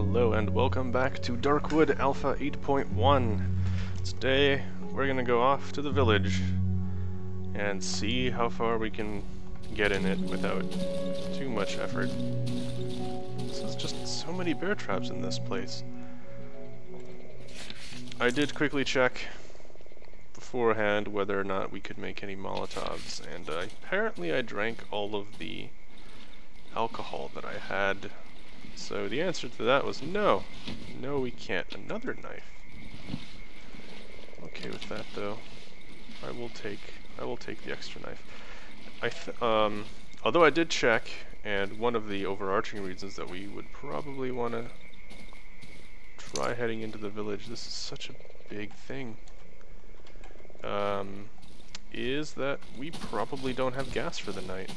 Hello and welcome back to Darkwood Alpha 8.1. Today we're gonna go off to the village and see how far we can get in it without too much effort. There's just so many bear traps in this place. I did quickly check beforehand whether or not we could make any Molotovs, and apparently I drank all of the alcohol that I had. So the answer to that was no. No, we can't. Another knife. Okay with that though. I will take the extra knife. Although I did check, and one of the overarching reasons that we would probably want to try heading into the village, this is such a big thing, is that we probably don't have gas for the night.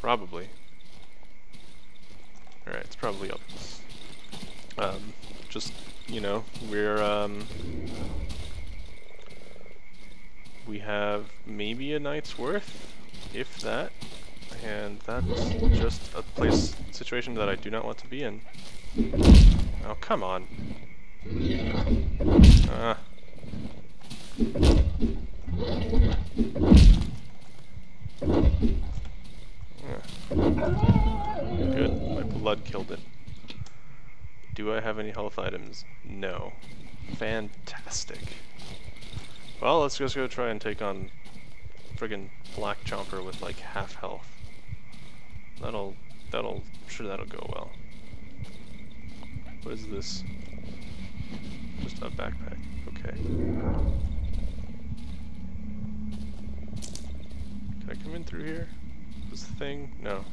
Probably. Alright, it's probably up. Just, you know, we're, we have maybe a night's worth, if that, and that's just a situation that I do not want to be in. Oh, come on. Good, my blood killed it. Do I have any health items? No. Fantastic. Well, let's just go try and take on friggin' Black Chomper with like half health. That'll go well. What is this? Just a backpack. Okay. Can I come in through here? This thing? No.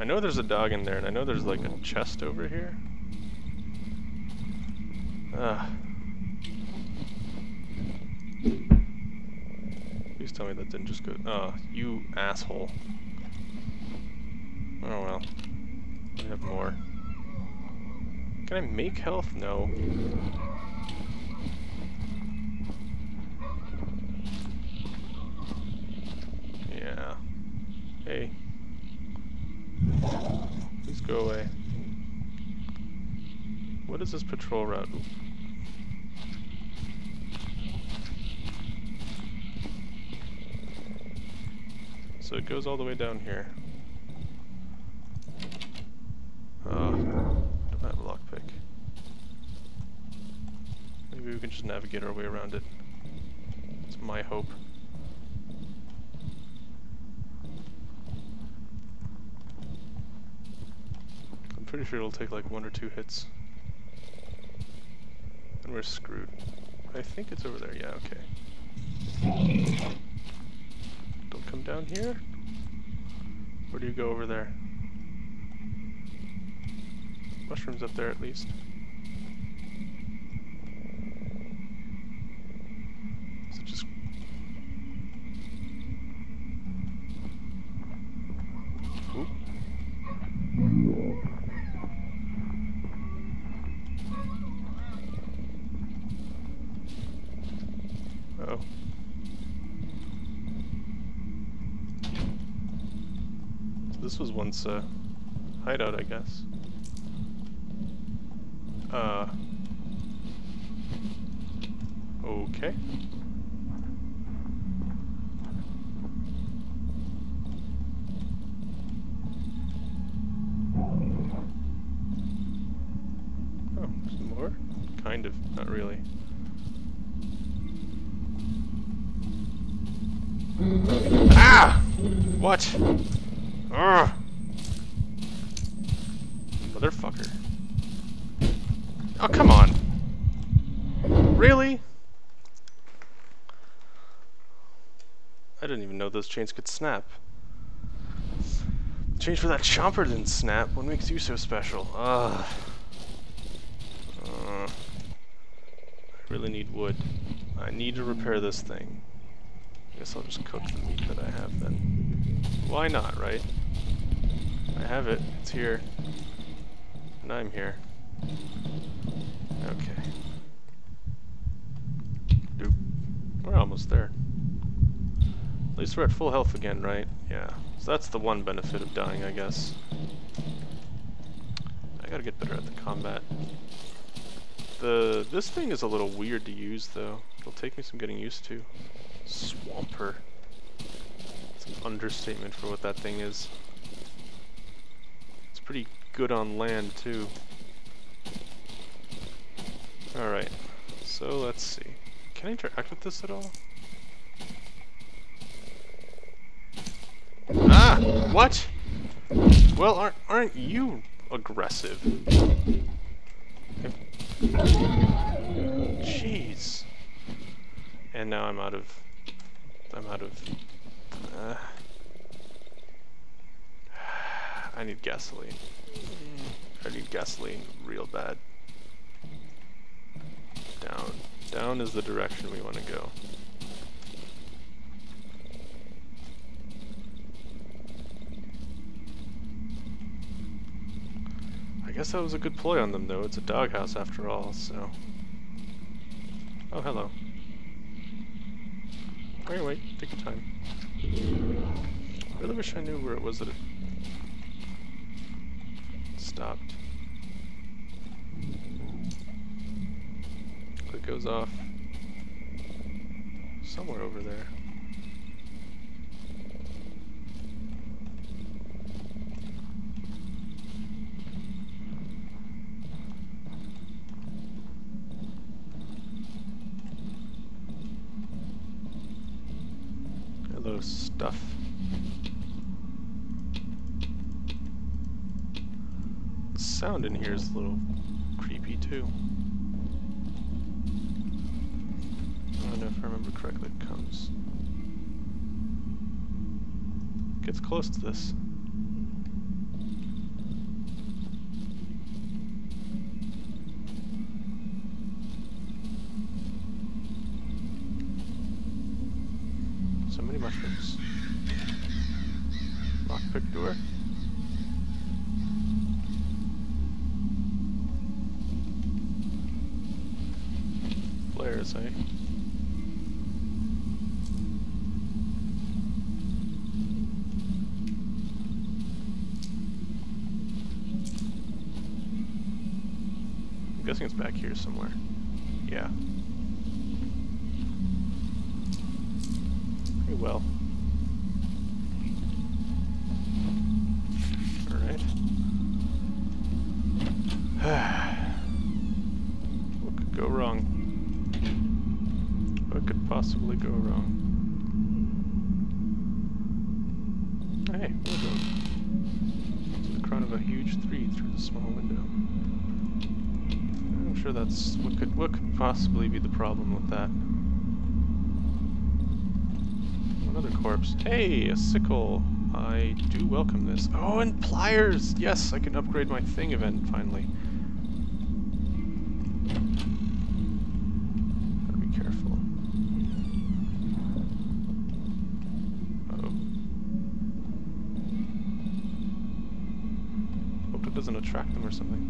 I know there's a dog in there, and I know there's like a chest over here. Please tell me that didn't just go. Oh, you asshole. Oh well. We have more. Can I make health? No. Yeah. Hey. Please go away. What is this patrol route? Ooh. So it goes all the way down here. Don't have a lockpick. Maybe we can just navigate our way around it. It's my hope. Pretty sure it'll take like one or two hits. And we're screwed. I think it's over there, yeah, okay. Don't come down here? Or do you go over there? Mushrooms up there at least. Is it just... Oop. Oh. So this was once a hideout, I guess. Okay. Oh, some more? Kind of, not really. Ah! What? Urgh. Motherfucker. Oh, come on. Really? I didn't even know those chains could snap. The chains for that chomper didn't snap. What makes you so special? I really need wood. I need to repair this thing. I guess I'll just cook the meat that I have then. Why not, right? I have it. It's here. And I'm here. Okay. Doop. We're almost there. At least we're at full health again, right? Yeah. So that's the one benefit of dying, I guess. I I gotta get better at the combat. This thing is a little weird to use though. It'll take me some getting used to. Swamper. It's an understatement for what that thing is. It's pretty good on land too. Alright, so let's see. Can I interact with this at all? Ah! What? Well, aren't you aggressive? Jeez. And now I'm out of I need gasoline. I need gasoline real bad. Down. Down is the direction we want to go. I guess that was a good ploy on them though, it's a doghouse after all, so... Oh, hello. Wait, wait, take your time. I really wish I knew where it was that it stopped. It goes off somewhere over there. Hello, stuff. The sound in here is a little creepy too. If I remember correctly, it comes. Gets close to this. So many mushrooms. Lockpick door. Flares, eh? I'm guessing it's back here somewhere. Yeah. Hey, well. Alright. What could go wrong? What could possibly go wrong? Hey, we're going. To the crown of a huge tree through the small window. I'm sure that's what could possibly be the problem with that. Another corpse. Hey, a sickle. I do welcome this. Oh, and pliers. Yes, I can upgrade my thing event finally. Gotta be careful. Uh-oh. Hope it doesn't attract them or something.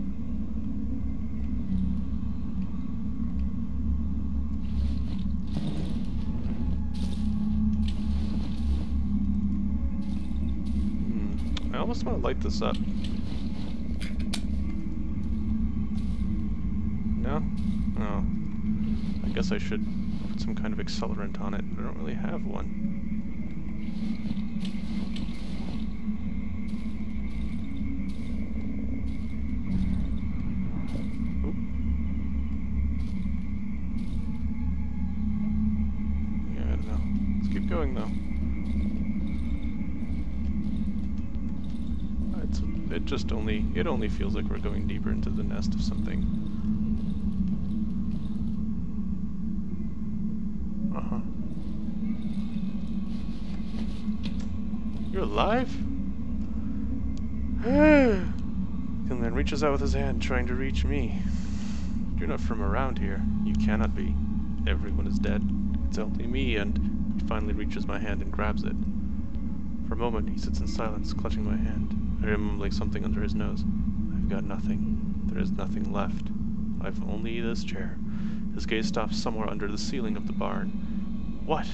I almost want to light this up. No? Oh. I guess I should put some kind of accelerant on it, but I don't really have one. Oop. Yeah, I don't know. Let's keep going though. It just only feels like we're going deeper into the nest of something. Uh-huh. You're alive? And then reaches out with his hand, trying to reach me. You're not from around here. You cannot be. Everyone is dead. It's only me, and he finally reaches my hand and grabs it. For a moment, he sits in silence, clutching my hand. I hear him mumbling something under his nose. I've got nothing. There is nothing left. I've only this chair. His gaze stops somewhere under the ceiling of the barn. What?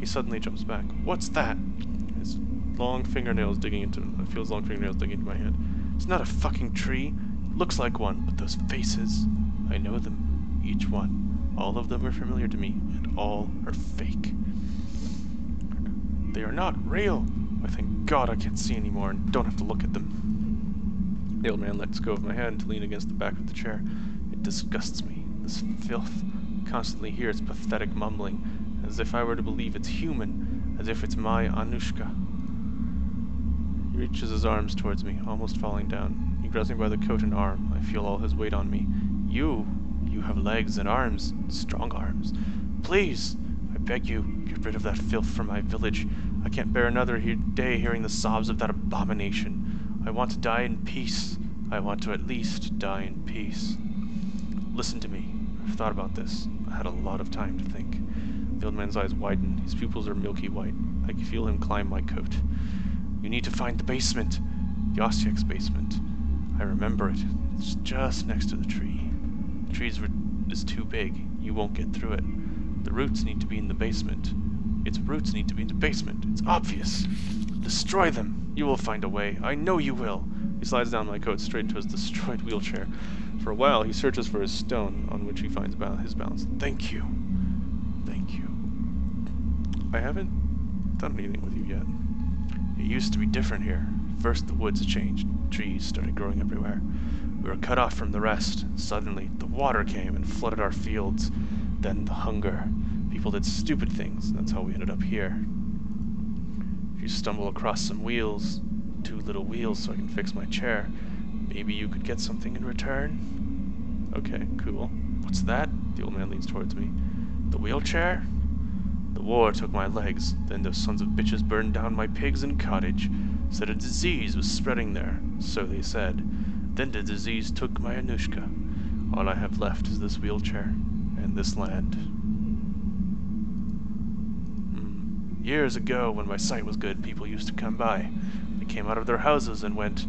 He suddenly jumps back. What's that? His long fingernails digging into my hand. It's not a fucking tree. Looks like one, but those faces, I know them, each one. All of them are familiar to me, and all are fake. They are not real. I thank God I can't see anymore and don't have to look at them. The old man lets go of my hand to lean against the back of the chair. It disgusts me, this filth. Constantly hear its pathetic mumbling, as if I were to believe it's human, as if it's my Anushka. He reaches his arms towards me, almost falling down. He grabs me by the coat and arm. I feel all his weight on me. You have legs and arms, strong arms. Please, I beg you, get rid of that filth from my village. I can't bear another day hearing the sobs of that abomination. I want to die in peace. I want to at least die in peace. Listen to me. I've thought about this. I had a lot of time to think. The old man's eyes widen. His pupils are milky white. I can feel him climb my coat. You need to find the basement. Yostiak's basement. I remember it. It's just next to the tree. The tree is too big. You won't get through it. The roots need to be in the basement. Its roots need to be in the basement. It's obvious. Destroy them. You will find a way. I know you will. He slides down my coat straight to his destroyed wheelchair. For a while, he searches for his stone, on which he finds his balance. Thank you. Thank you. I haven't done anything with you yet. It used to be different here. First, the woods changed. Trees started growing everywhere. We were cut off from the rest. Suddenly, the water came and flooded our fields. Then the hunger. People did stupid things. That's how we ended up here. If you stumble across some wheels, two little wheels so I can fix my chair, maybe you could get something in return? Okay, cool. What's that? The old man leans towards me. The wheelchair? The war took my legs, then those sons of bitches burned down my pigs and cottage. Said a disease was spreading there, so they said. Then the disease took my Anushka. All I have left is this wheelchair, and this land. Years ago, when my sight was good, people used to come by. They came out of their houses and went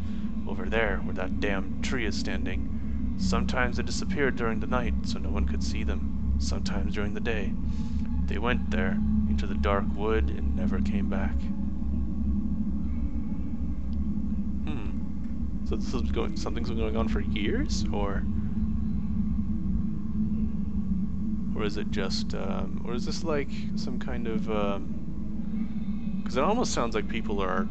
over there, where that damn tree is standing. Sometimes they disappeared during the night, so no one could see them. Sometimes during the day. They went there, into the dark wood, and never came back. So this is going, something's been going on for years? Or is it just, or is this like some kind of, because it almost sounds like people are,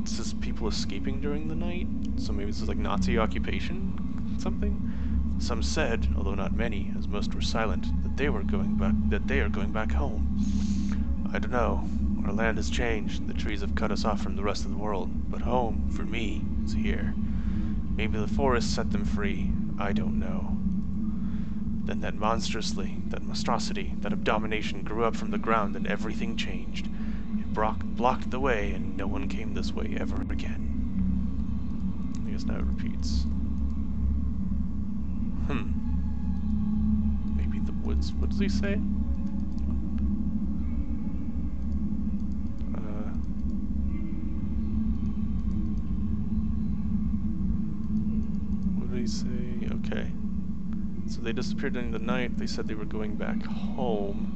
it's just people escaping during the night, so maybe this is like Nazi occupation, something. Some said, although not many, as most were silent, that they are going back home. I don't know. Our land has changed. The trees have cut us off from the rest of the world, but home for me is here. Maybe the forest set them free. I don't know. Then that monstrosity, that abomination grew up from the ground, and everything changed. Blocked the way, and no one came this way ever again. I guess now it repeats. Maybe the woods. What does he say? What did he say? Okay. So they disappeared during the night. They said they were going back home.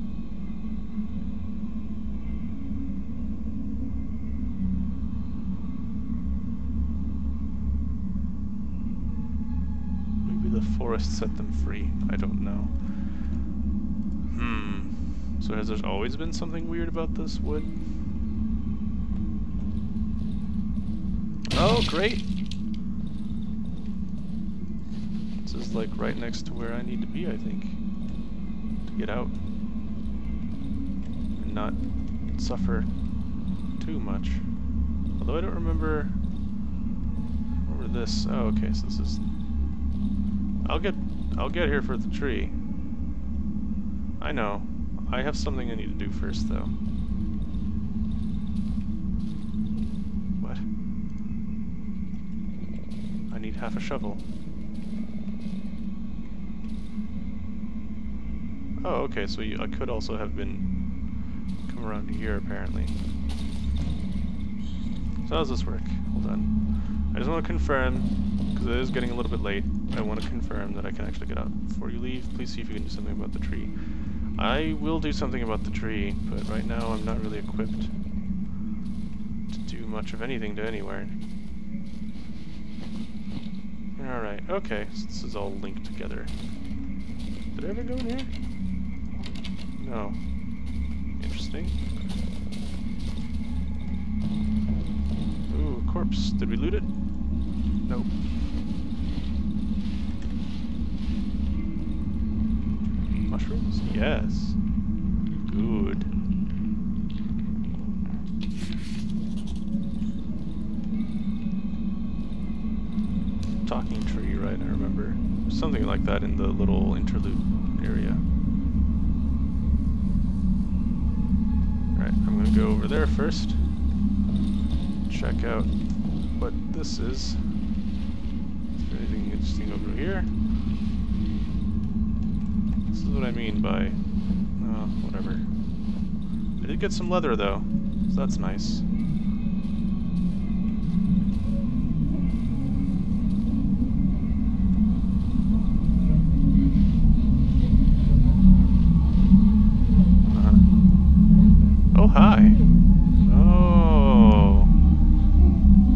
Forest set them free. I don't know. So has there always been something weird about this wood? Oh, great! This is like right next to where I need to be, I think. To get out. And not suffer too much. Although I don't remember... this. Oh, okay, so this is... I'll get here for the tree. I know. I have something I need to do first, though. What? I need half a shovel. Oh, okay, so I could also have come around here, apparently. So how does this work? Hold on. I just want to confirm, because it is getting a little bit late. I want to confirm that I can actually get out. Before you leave, please see if you can do something about the tree. I will do something about the tree, but right now I'm not really equipped to do much of anything to anywhere. Alright. Alright, okay. So this is all linked together. Did I ever go in here? No. Interesting. Ooh, a corpse. Did we loot it? Nope. Mushrooms? Yes. Good. Talking tree, right? I remember. Something like that in the little interlude area. Alright, I'm gonna go over there first. Check out what this is. Is there anything interesting over here? This is what I mean by... whatever. I did get some leather though, so that's nice. Oh, hi. Oh.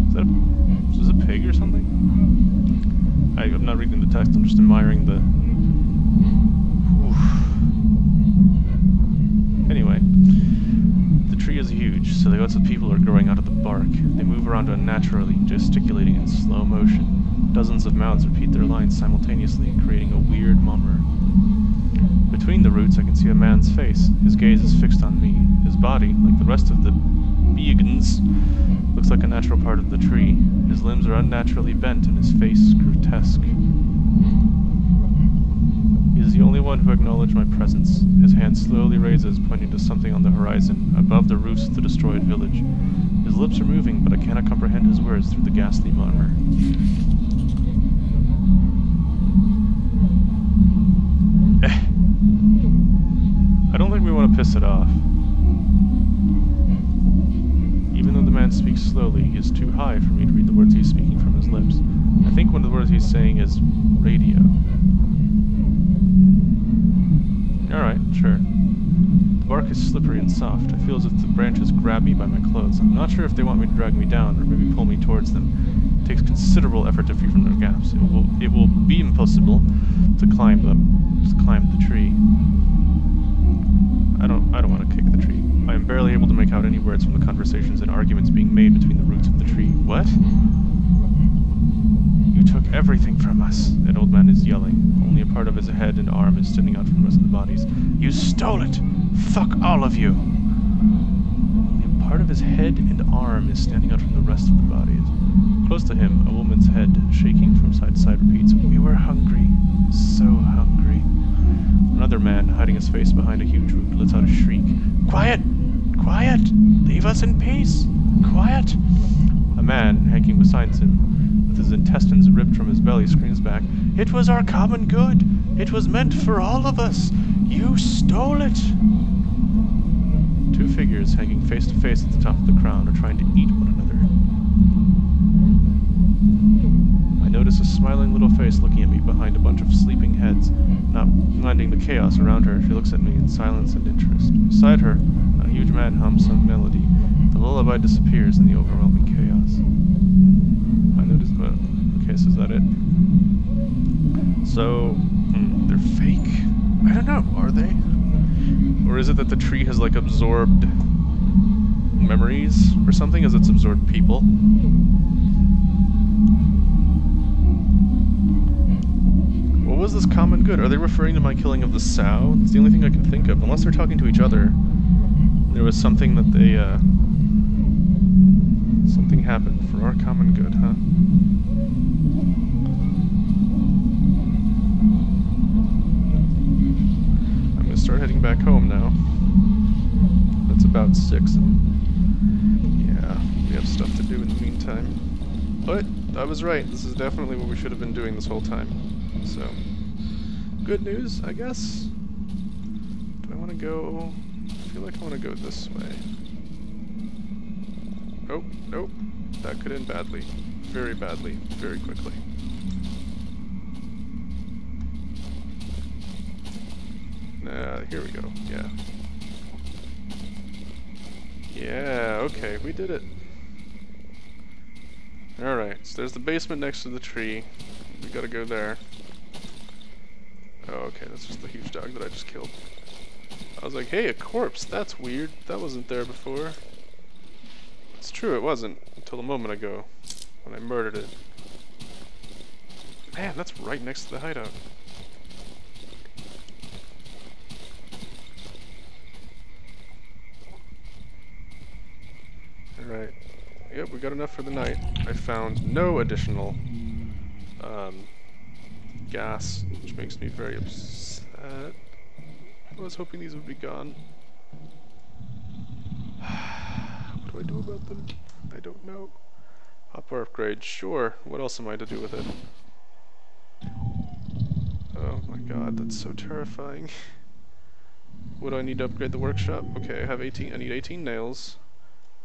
Is this a pig or something? I'm not reading the text, I'm just admiring the... Oof. Anyway. The tree is huge, so the guts of people are growing out of the bark. They move around unnaturally, gesticulating in slow motion. Dozens of mouths repeat their lines simultaneously, creating a weird mummer. Between the roots, I can see a man's face. His gaze is fixed on me. His body, like the rest of the vegans, looks like a natural part of the tree. His limbs are unnaturally bent, and his face grotesque. He is the only one who acknowledged my presence. His hand slowly raises, pointing to something on the horizon, above the roofs of the destroyed village. His lips are moving, but I cannot comprehend his words through the ghastly murmur. I don't think we want to piss it off. Even though the man speaks slowly, he is too high for me to read the words he's speaking from his lips. I think one of the words he's saying is radio. Alright, sure. The bark is slippery and soft. I feel as if the branches grab me by my clothes. I'm not sure if they want me to drag me down or maybe pull me towards them. It takes considerable effort to free from their gaps. It will be impossible to climb the tree. I don't want to kick the tree. I am barely able to make out any words from the conversations and arguments being made between the roots of the tree. What? You took everything from us. That old man is yelling. Only a part of his head and arm is standing out from the rest of the bodies. You stole it! Fuck all of you! Only a part of his head and arm is standing out from the rest of the bodies. Close to him, a woman's head, shaking from side to side, repeats, "We were hungry. So hungry." Another man, hiding his face behind a huge root, lets out a shriek. Quiet! Quiet! Leave us in peace! Quiet! A man, hanging beside him, with his intestines ripped from his belly, screams back, It was our common good! It was meant for all of us! You stole it! Two figures, hanging face to face at the top of the crown, are trying to eat one another. I notice a smiling little face looking at me behind a bunch of sleeping heads. Not minding the chaos around her, she looks at me in silence and interest. Beside her, a huge man hums some melody. The lullaby disappears in the overwhelming chaos. I noticed that. Okay, so is that it? So, they're fake? I don't know, are they? Or is it that the tree has, like, absorbed memories or something as it's absorbed people? What was this common good? Are they referring to my killing of the sow? It's the only thing I can think of. Unless they're talking to each other. There was something that they, something happened for our common good, huh? I'm gonna start heading back home now. It's about 6. Yeah, we have stuff to do in the meantime. But, I was right. This is definitely what we should have been doing this whole time. So... good news, I guess. Do I want to go... I feel like I want to go this way. Oh, nope. That could end badly. Very badly. Very quickly. Nah, here we go. Yeah. Yeah, okay, we did it. Alright, so there's the basement next to the tree. we gotta go there. Oh, okay, that's just the huge dog that I just killed. I was like, hey, a corpse, that's weird. That wasn't there before. It's true, it wasn't until a moment ago when I murdered it. Man, that's right next to the hideout. Alright. Yep, we got enough for the night. I found no additional gas, which makes me very upset. I was hoping these would be gone. What do I do about them? I don't know. Hopper upgrade, sure. What else am I to do with it? Oh my god, that's so terrifying. What do I need to upgrade the workshop? Okay, I have 18, I need 18 nails.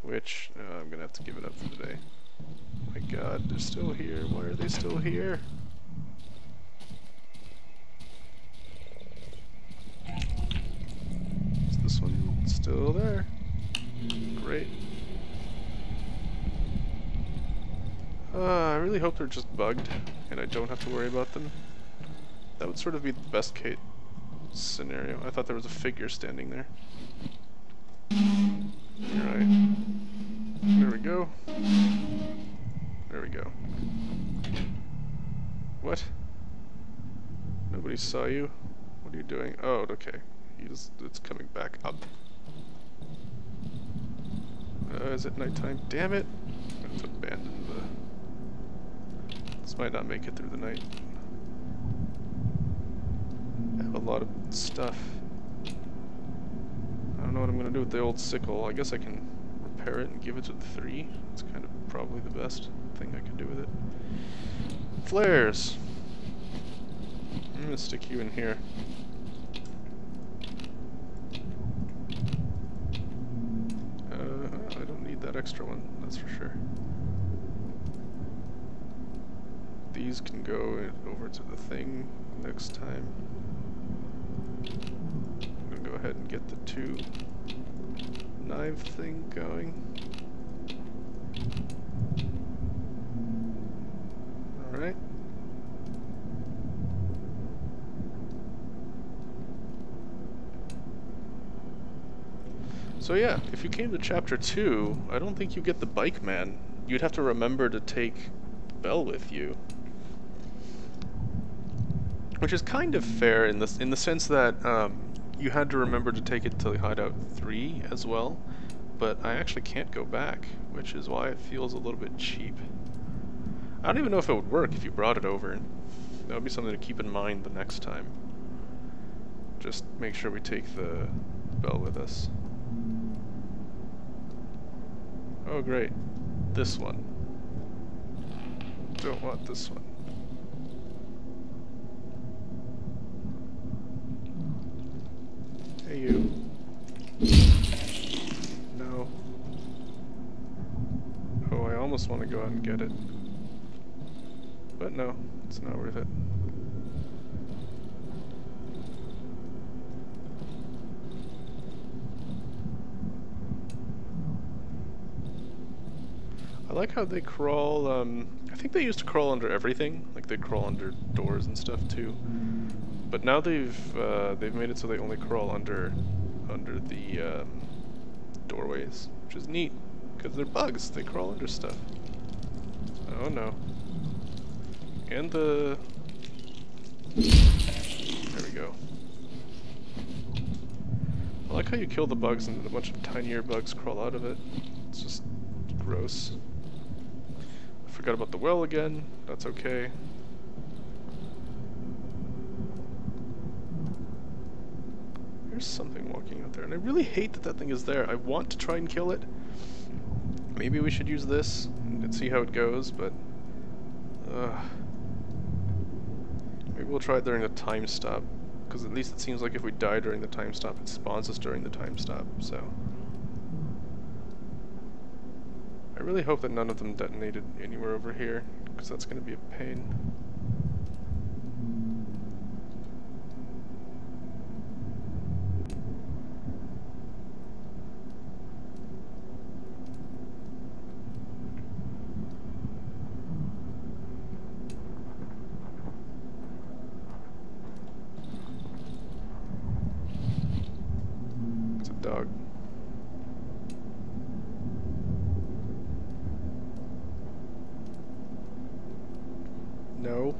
Which, I'm gonna have to give it up for today. Oh my god, they're still here. Why are they still here? Is this one still there? Great. I really hope they're just bugged and I don't have to worry about them. That would sort of be the best case scenario. I thought there was a figure standing there. Alright. There we go. There we go. What? Nobody saw you? What are you doing? Oh, okay. It's coming back up. Is it nighttime? Damn it! I'm going to abandon the... This might not make it through the night. I have a lot of stuff. I don't know what I'm going to do with the old sickle. I guess I can repair it and give it to the 3. That's kind of probably the best thing I can do with it. Flares! I'm going to stick you in here. I don't need that extra one, that's for sure. These can go over to the thing next time. Go ahead and get the 2 knife thing going. Alright. So yeah, if you came to chapter 2, I don't think you get the bike man. You'd have to remember to take Belle with you. Which is kind of fair in this, in the sense that you had to remember to take it to Hideout 3 as well, but I actually can't go back, which is why it feels a little bit cheap. I don't even know if it would work if you brought it over. That would be something to keep in mind the next time. Just make sure we take the Bell with us. Oh great, this one. Don't want this one. Hey you. No. Oh, I almost want to go out and get it. But no, it's not worth it. I like how they crawl, I think they used to crawl under everything. Like, they crawl under doors and stuff too. But now they've made it so they only crawl under the doorways, which is neat because they're bugs. They crawl under stuff. Oh no! And there we go. I like how you kill the bugs and a bunch of tinier bugs crawl out of it. It's just gross. I forgot about the well again. That's okay. There's something walking out there, and I really hate that that thing is there. I want to try and kill it. Maybe we should use this and see how it goes, but... Maybe we'll try it during the time stop, because at least it seems like if we die during the time stop, it spawns us during the time stop, so... I really hope that none of them detonated anywhere over here, because that's going to be a pain. dog. No.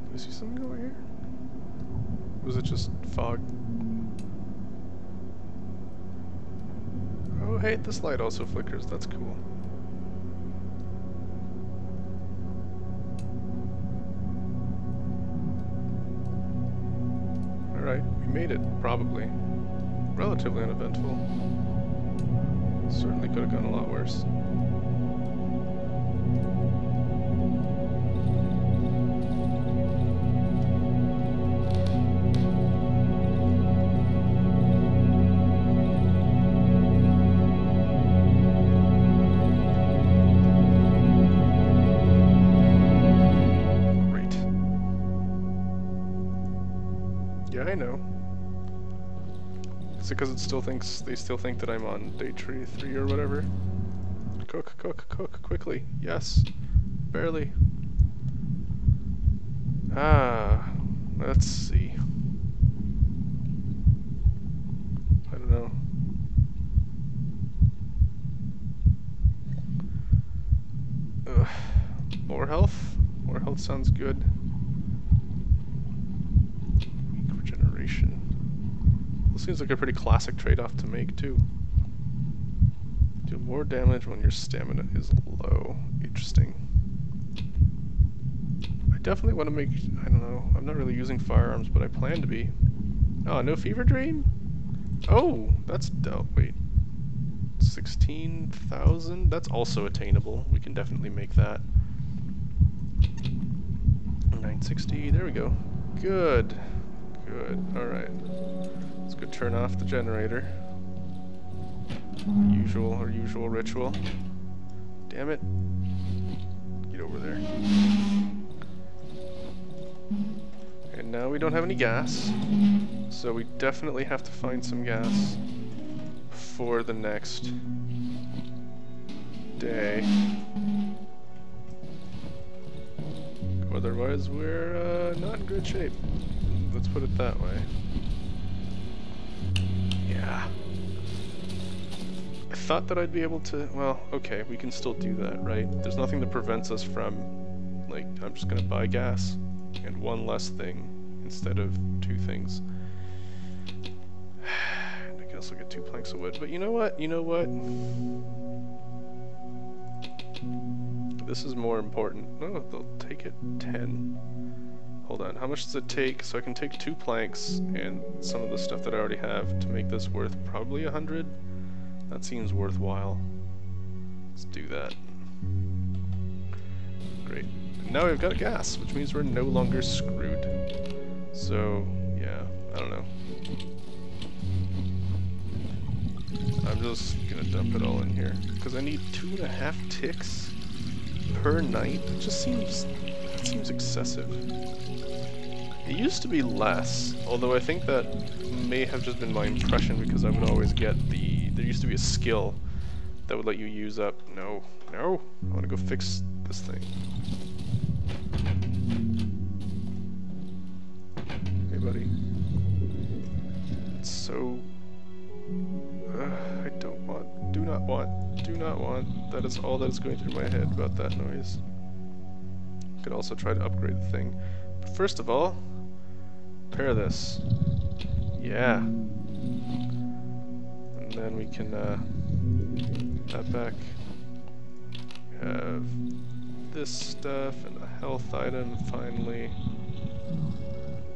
Did I see something over here? Was it just fog? Oh hey, this light also flickers, that's cool. Alright, we made it, probably. Relatively uneventful. Certainly could have gone a lot worse. Because it still thinks, they still think that I'm on day 3 or whatever. Cook, cook, cook, quickly. Yes. Barely. Ah. Let's see. I don't know. Ugh. More health? More health sounds good. Regeneration. Seems like a pretty classic trade-off to make, too. Do more damage when your stamina is low. Interesting. I definitely want to make... I don't know. I'm not really using firearms, but I plan to be. Oh, no fever dream? Oh, that's... Oh, wait. 16,000? That's also attainable. We can definitely make that. 960. There we go. Good. Good. Alright. Let's go turn off the generator. Usual ritual. Damn it. Get over there. And now we don't have any gas. So we definitely have to find some gas for the next day. Otherwise we're not in good shape. Let's put it that way. Yeah. I thought that I'd be able to... Well, okay, we can still do that, right? There's nothing that prevents us from... Like, I'm just gonna buy gas. And one less thing instead of two things. I can also get 2 planks of wood. But you know what? You know what? This is more important. Oh, they'll take it 10. Hold on, how much does it take? So I can take 2 planks and some of the stuff that I already have to make this worth probably 100. That seems worthwhile. Let's do that. Great. And now we've got gas, which means we're no longer screwed. So, yeah, I don't know. I'm just gonna dump it all in here. Because I need 2.5 ticks per night. It just seems... That seems excessive. It used to be less, although I think that may have just been my impression because I would always get the... There used to be a skill that would let you use up... No, no, I want to go fix this thing. Hey, buddy. It's so... I don't want... Do not want... That is all that is going through my head about that noise. Could also try to upgrade the thing. But first of all, repair this. Yeah. And then we can put that back. We have this stuff and a health item finally.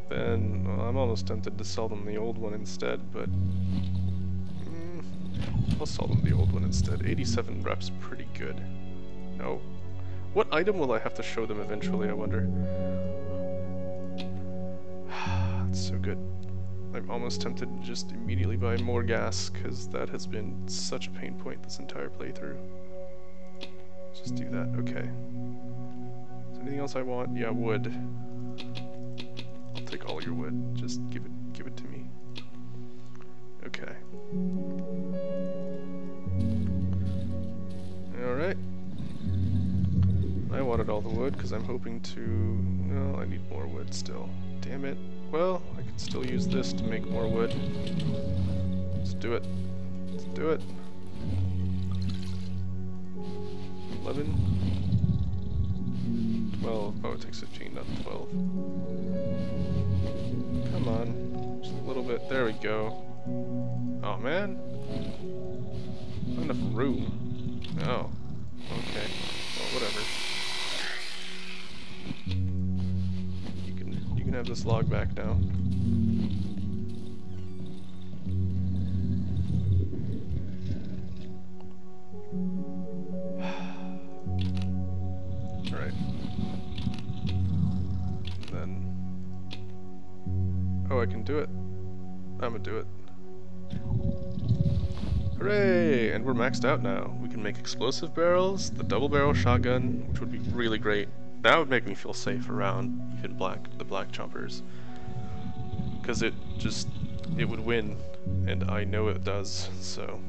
Then, well, I'm almost tempted to sell them the old one instead, but I'll sell them the old one instead. 87 reps, pretty good. No. What item will I have to show them eventually, I wonder? It's so good. I'm almost tempted to just immediately buy more gas, because that has been such a pain point this entire playthrough. Let's just do that, okay. Is there anything else I want? Yeah, wood. I'll take all your wood. Just give it to me. Okay. Alright. I wanted all all the wood, because I'm hoping to... No, I need more wood still. Damn it. Well, I can still use this to make more wood. Let's do it. Let's do it. 11. 12. Oh, it takes 15, not 12. Come on. Just a little bit. There we go. Oh, man. Not enough room. Oh. Okay. Well, whatever. You can have this log back now. Alright. And then... Oh, I can do it. I'm gonna do it. Hooray! And we're maxed out now. We can make explosive barrels, the double barrel shotgun, which would be really great. That would make me feel safe around even the black chompers. Because it would win, and I know it does, so.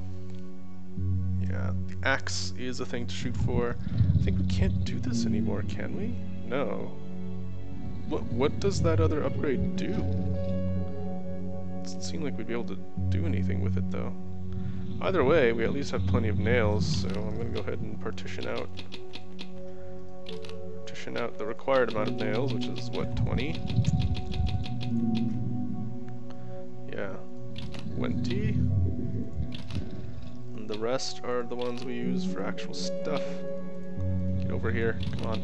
Yeah, the axe is a thing to shoot for. I think we can't do this anymore, can we? No. What does that other upgrade do? It doesn't seem like we'd be able to do anything with it, though. Either way, we at least have plenty of nails, so I'm going to go ahead and partition out the required amount of nails, which is, what, 20? Yeah, 20. And the rest are the ones we use for actual stuff. Get over here, come on.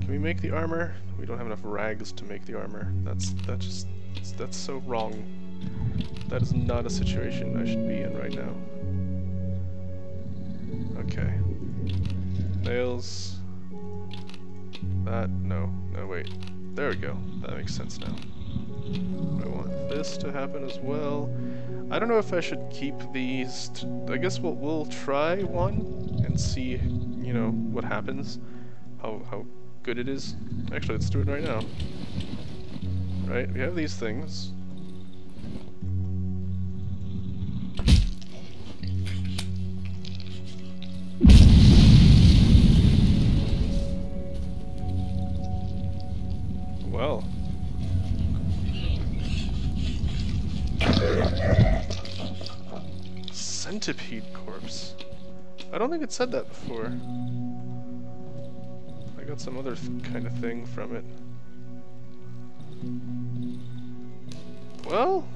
Can we make the armor? We don't have enough rags to make the armor. That's so wrong. That is not a situation I should be in right now. Okay. Nails. That, no wait. There we go. That makes sense now. I want this to happen as well. I don't know if I should keep these. I guess we'll try one and see, you know, what happens. How good it is. Actually, let's do it right now. Right, we have these things. Well. Centipede corpse. I don't think it said that before. I got some other kind of thing from it. Well.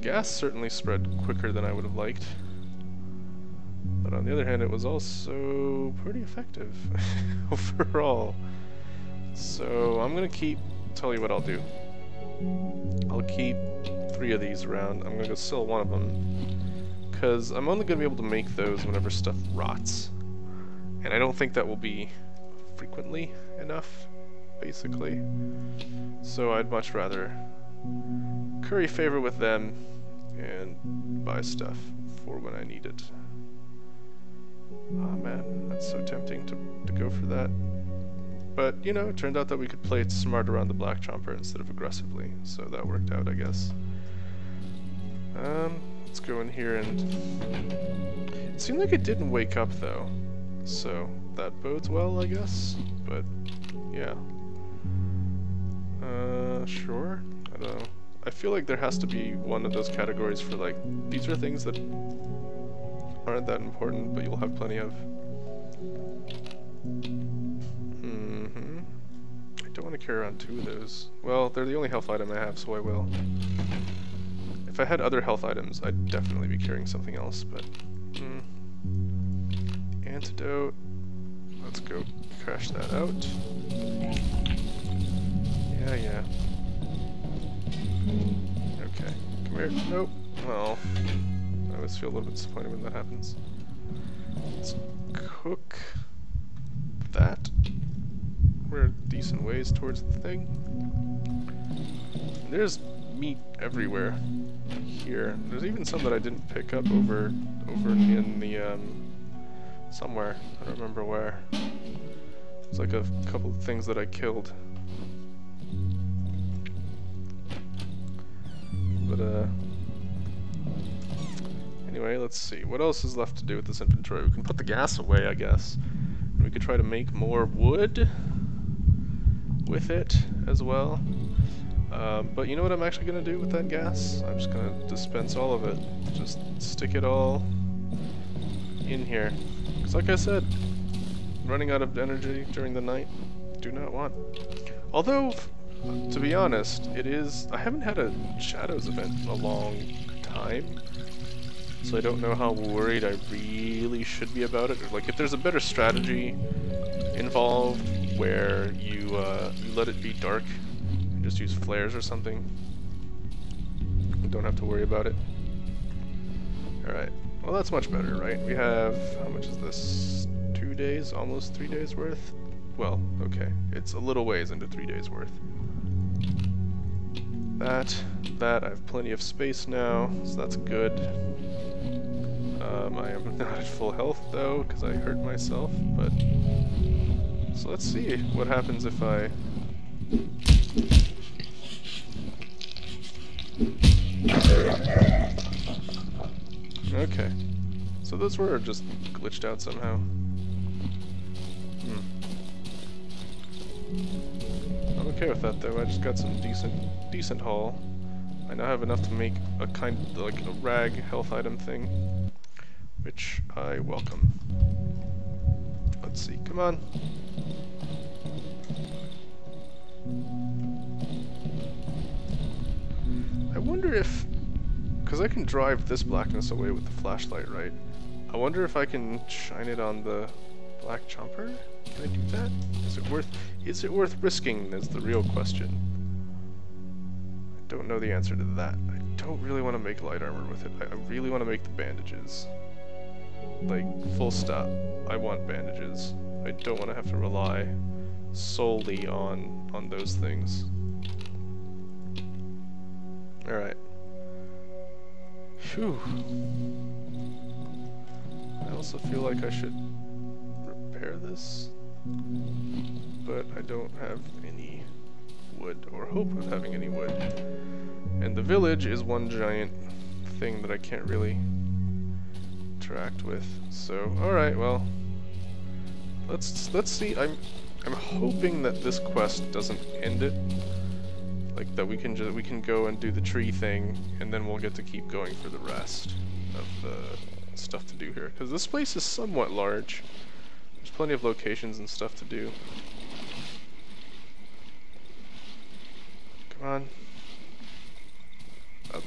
Gas certainly spread quicker than I would have liked. But on the other hand, it was also pretty effective overall. So I'm gonna tell you what I'll do. I'll keep 3 of these around. I'm gonna go sell one of them, because I'm only gonna be able to make those whenever stuff rots. And I don't think that will be frequently enough, basically. So I'd much rather curry favor with them and buy stuff for when I need it. Aw, man, that's so tempting to go for that. But, you know, it turned out that we could play it smart around the Black Chomper instead of aggressively, so that worked out, I guess. Let's go in here and... It seemed like it didn't wake up, though, so that bodes well, I guess, but, yeah. Sure? I don't know. I feel like there has to be one of those categories for, like, these are things that aren't that important, but you'll have plenty of. I don't want to carry around 2 of those. Well, they're the only health item I have, so I will. If I had other health items, I'd definitely be carrying something else, but... The antidote... Let's go crash that out. Yeah, yeah. Okay. Come here. Nope. Well, I always feel a little bit disappointed when that happens. Let's cook... that. We're decent ways towards the thing. There's meat everywhere here. There's even some that I didn't pick up over in the somewhere. I don't remember where. It's like a couple of things that I killed. But Anyway, let's see. What else is left to do with this inventory? We can put the gas away, I guess. And we could try to make more wood with it as well. But you know what I'm actually going to do with that gas? I'm just going to dispense all of it. Just stick it all in here. Because like I said, running out of energy during the night, do not want. Although, to be honest, it is... I haven't had a Shadows event in a long time, so I don't know how worried I really should be about it. Or, like, if there's a better strategy involved where you, you let it be dark, just use flares or something. You don't have to worry about it. Alright. Well, that's much better, right? We have... how much is this? 2 days? Almost 3 days worth? Well, okay. It's a little ways into 3 days worth. That. I have plenty of space now, so that's good. I am not at full health, though, because I hurt myself, but... so let's see what happens if I... okay, so those were just glitched out somehow. I'm okay with that though. I just got some decent haul. I now have enough to make a kind of like a rag health item thing, which I welcome. Let's see. Come on. I wonder if, because I can drive this blackness away with the flashlight, right? I wonder if I can shine it on the Black Chomper? Can I do that? Is it worth risking is the real question. I don't know the answer to that. I don't really want to make light armor with it. I really want to make the bandages. Like, full stop. I want bandages. I don't want to have to rely solely on those things. Alright. Phew. I also feel like I should repair this, but I don't have any wood, or hope of having any wood. And the village is one giant thing that I can't really interact with. So, alright, well, let's see. I'm hoping that this quest doesn't end it. Like that we can go and do the tree thing, and then we'll get to keep going for the rest of the stuff to do here. Because this place is somewhat large. There's plenty of locations and stuff to do. Come on. Up.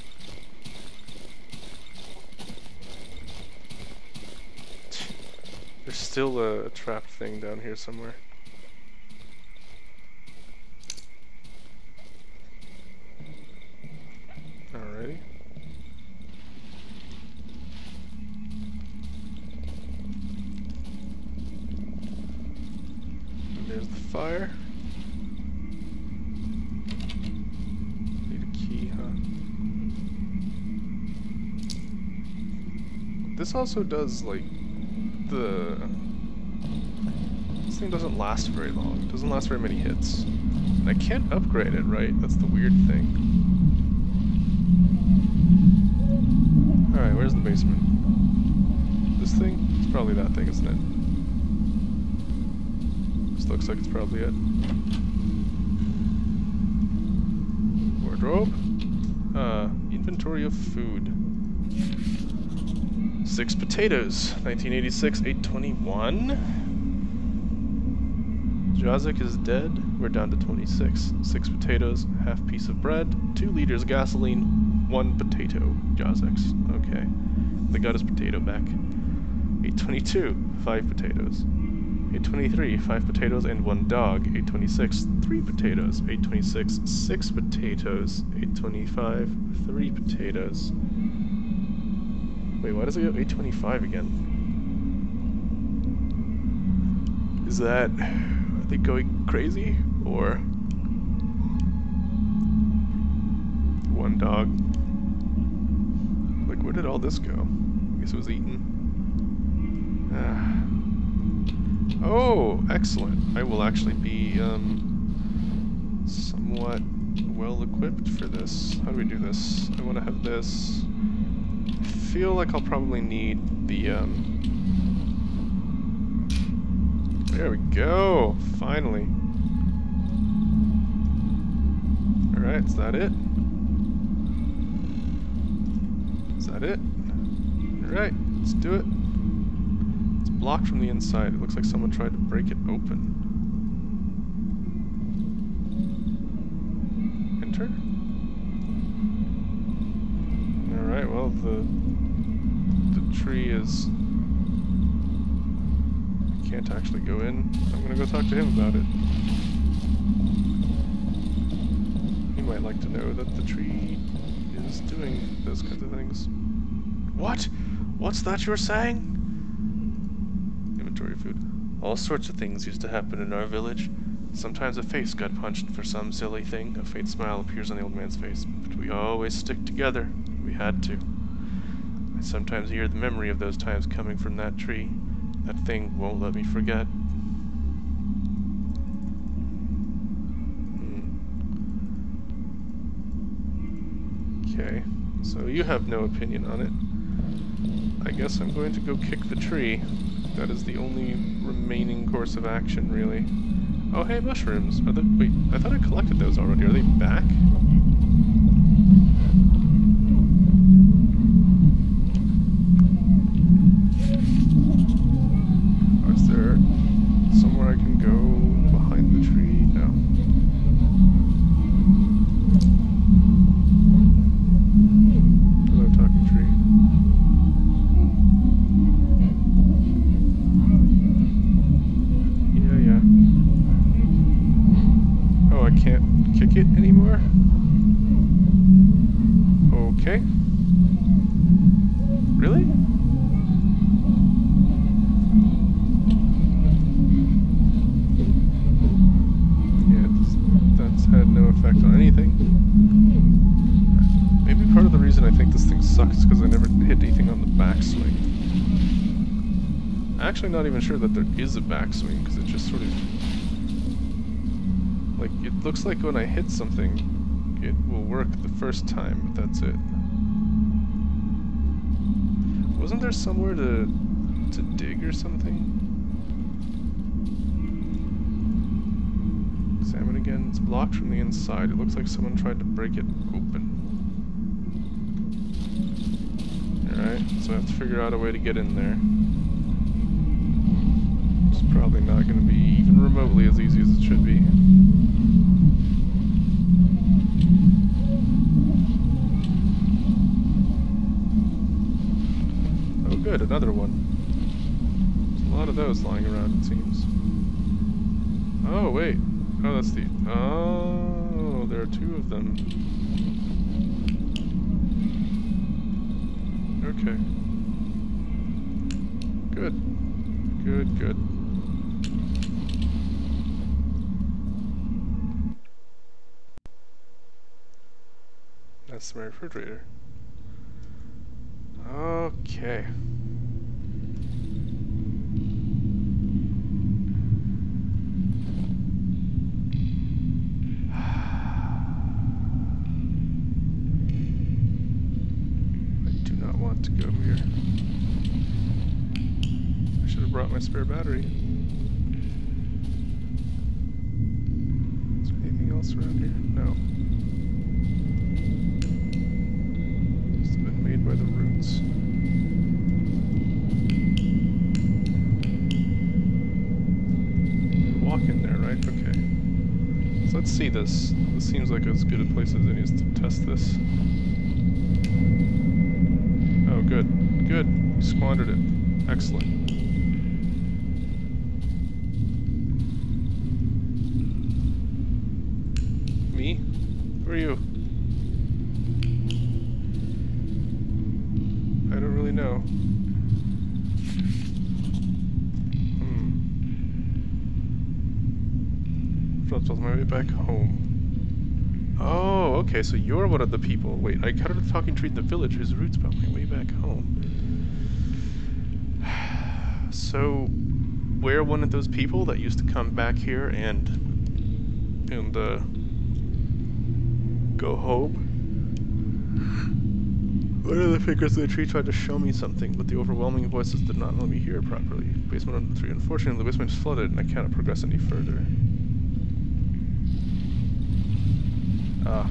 There's still a trapped thing down here somewhere. Alrighty. And there's the fire. Need a key, huh? This also does, like, this thing doesn't last very long. It doesn't last very many hits. And I can't upgrade it, right? That's the weird thing. Alright, where's the basement? This thing? It's probably that thing, isn't it? This looks like it's probably it. Wardrobe? Inventory of food. 6 potatoes. 1986, 821. Jazek is dead. We're down to 26. 6 potatoes, half piece of bread, 2 liters gasoline, 1 potato. Jazex. Okay. They got his potato back. 822. 5 potatoes. 823. 5 potatoes and 1 dog. 826. 3 potatoes. 826. 6 potatoes. 825. 3 potatoes. Wait, why does it go 825 again? Is that... are they going crazy? Or... 1 dog. Like, where did all this go? I guess it was eaten. Oh, excellent. I will actually be somewhat well equipped for this. How do we do this? I want to have this feel like I'll probably need the, There we go! Finally! Alright, is that it? Is that it? Alright, let's do it. It's blocked from the inside. It looks like someone tried to break it open. Enter? Alright, well, the tree is... I can't actually go in. I'm gonna go talk to him about it. He might like to know that the tree is doing those kinds of things. What? What's that you're saying? Inventory food. All sorts of things used to happen in our village. Sometimes a face got punched for some silly thing. A faint smile appears on the old man's face. But we always stick together. We had to. I sometimes hear the memory of those times coming from that tree. That thing won't let me forget. Okay, so you have no opinion on it. I guess I'm going to go kick the tree. That is the only remaining course of action, really. Oh, hey, mushrooms. Are they, wait, I thought I collected those already. Are they back? Actually, not even sure that there is a backswing because it just sort of like it looks like when I hit something, it will work the first time, but that's it. Wasn't there somewhere to dig or something? Examine again. It's blocked from the inside. It looks like someone tried to break it open. All right, so I have to figure out a way to get in there. Probably not going to be even remotely as easy as it should be. Oh good, another one. There's a lot of those lying around, it seems. Oh wait. Oh, that's the... Oh, there are two of them. Okay. Good. Good, good. That's my refrigerator. Okay. I do not want to go here. I should have brought my spare battery. Is there anything else around here? No. By the roots. Walk in there, right? Okay. So let's see this. This seems like as good a place as any to test this. Oh, good. Good. You squandered it. Excellent. Me? Who are you? No. Flops on my way back home. Oh, okay, so you're one of the people. Wait, I cut out a talking tree in the village whose roots brought me way back home. So, we're one of those people that used to come back here and go home? One of the figures in the tree tried to show me something, but the overwhelming voices did not let me hear it properly. Basement under the tree. Unfortunately, the basement is flooded, and I cannot progress any further. Ah.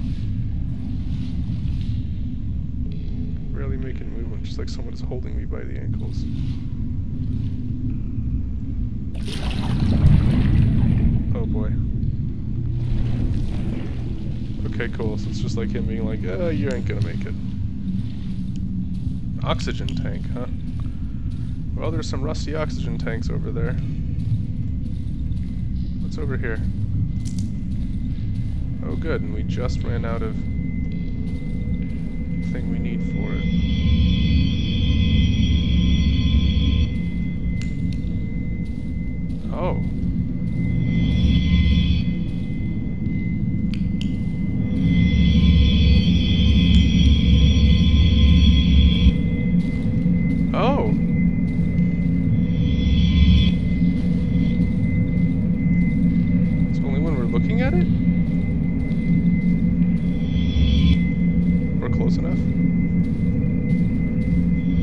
Barely making movement, just like someone is holding me by the ankles. Oh boy. Okay, cool. So it's just like him being like, oh, you ain't gonna make it. Oxygen tank, huh? Well, there's some rusty oxygen tanks over there. What's over here? Oh good, and we just ran out of the thing we need for it. Oh.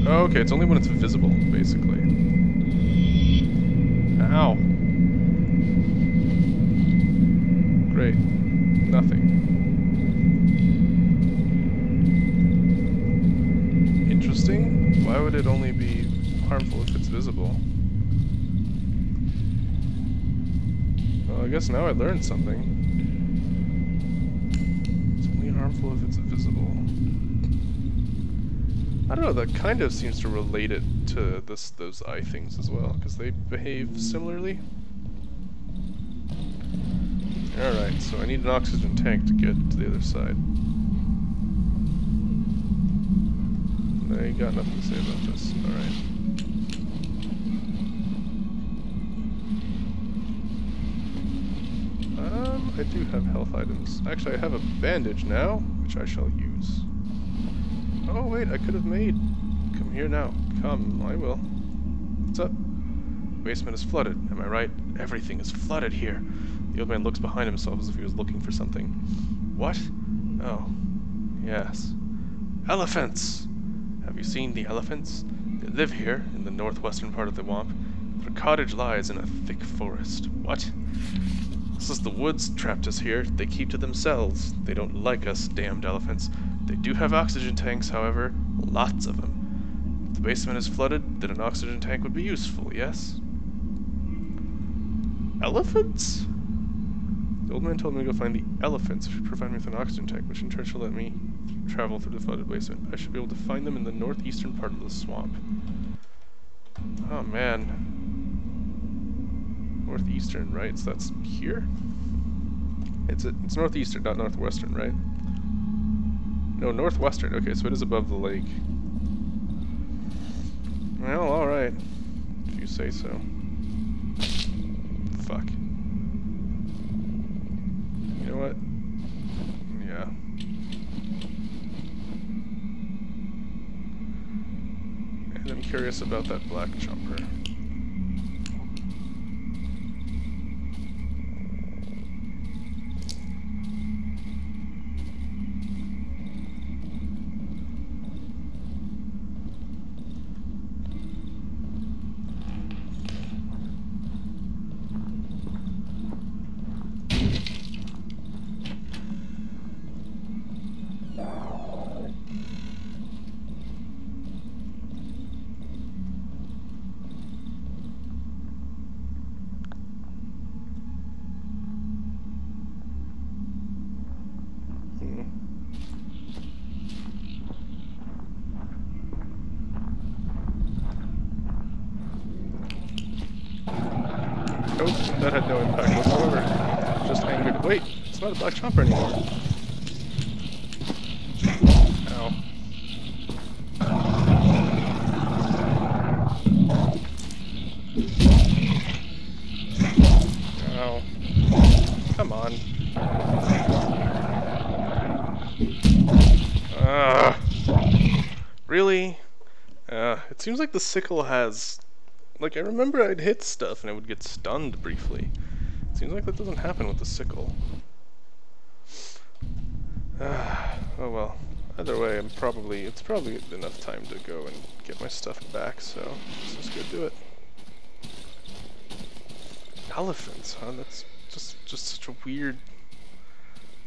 Okay, it's only when it's visible, basically. Ow. Great. Nothing. Interesting. Why would it only be harmful if it's visible? Well, I guess now I learned something. It's only harmful if it's visible. I don't know, that kind of seems to relate it to those eye things as well, because they behave similarly. Alright, so I need an oxygen tank to get to the other side. I ain't got nothing to say about this. Alright. I do have health items. Actually, I have a bandage now, which I shall use. Oh wait, I could have made... Come here now. Come, I will. What's up? The basement is flooded, am I right? Everything is flooded here. The old man looks behind himself as if he was looking for something. What? Oh. Yes. Elephants! Have you seen the elephants? They live here, in the northwestern part of the Wamp. Their cottage lies in a thick forest. What? Since the woods trapped us here, they keep to themselves. They don't like us, damned elephants. They do have oxygen tanks, however, lots of them. If the basement is flooded, then an oxygen tank would be useful, yes? Elephants? The old man told me to go find the elephants if you provide me with an oxygen tank, which in turn shall let me travel through the flooded basement. I should be able to find them in the northeastern part of the swamp. Oh man. Northeastern, right? So that's here? It's northeastern, not northwestern, right? No, northwestern. Okay, so it is above the lake. Well, alright. If you say so. Fuck. You know what? Yeah. And I'm curious about that black chomper. That had no impact whatsoever. Just angered. Wait, it's not a black chomper anymore. Ow. Ow. Come on. Really? It seems like the sickle has... Like, I remember I'd hit stuff and I would get stunned briefly. It seems like that doesn't happen with the sickle. Oh well. Either way, it's probably enough time to go and get my stuff back, so let's just go do it. Elephants, huh? That's just such a weird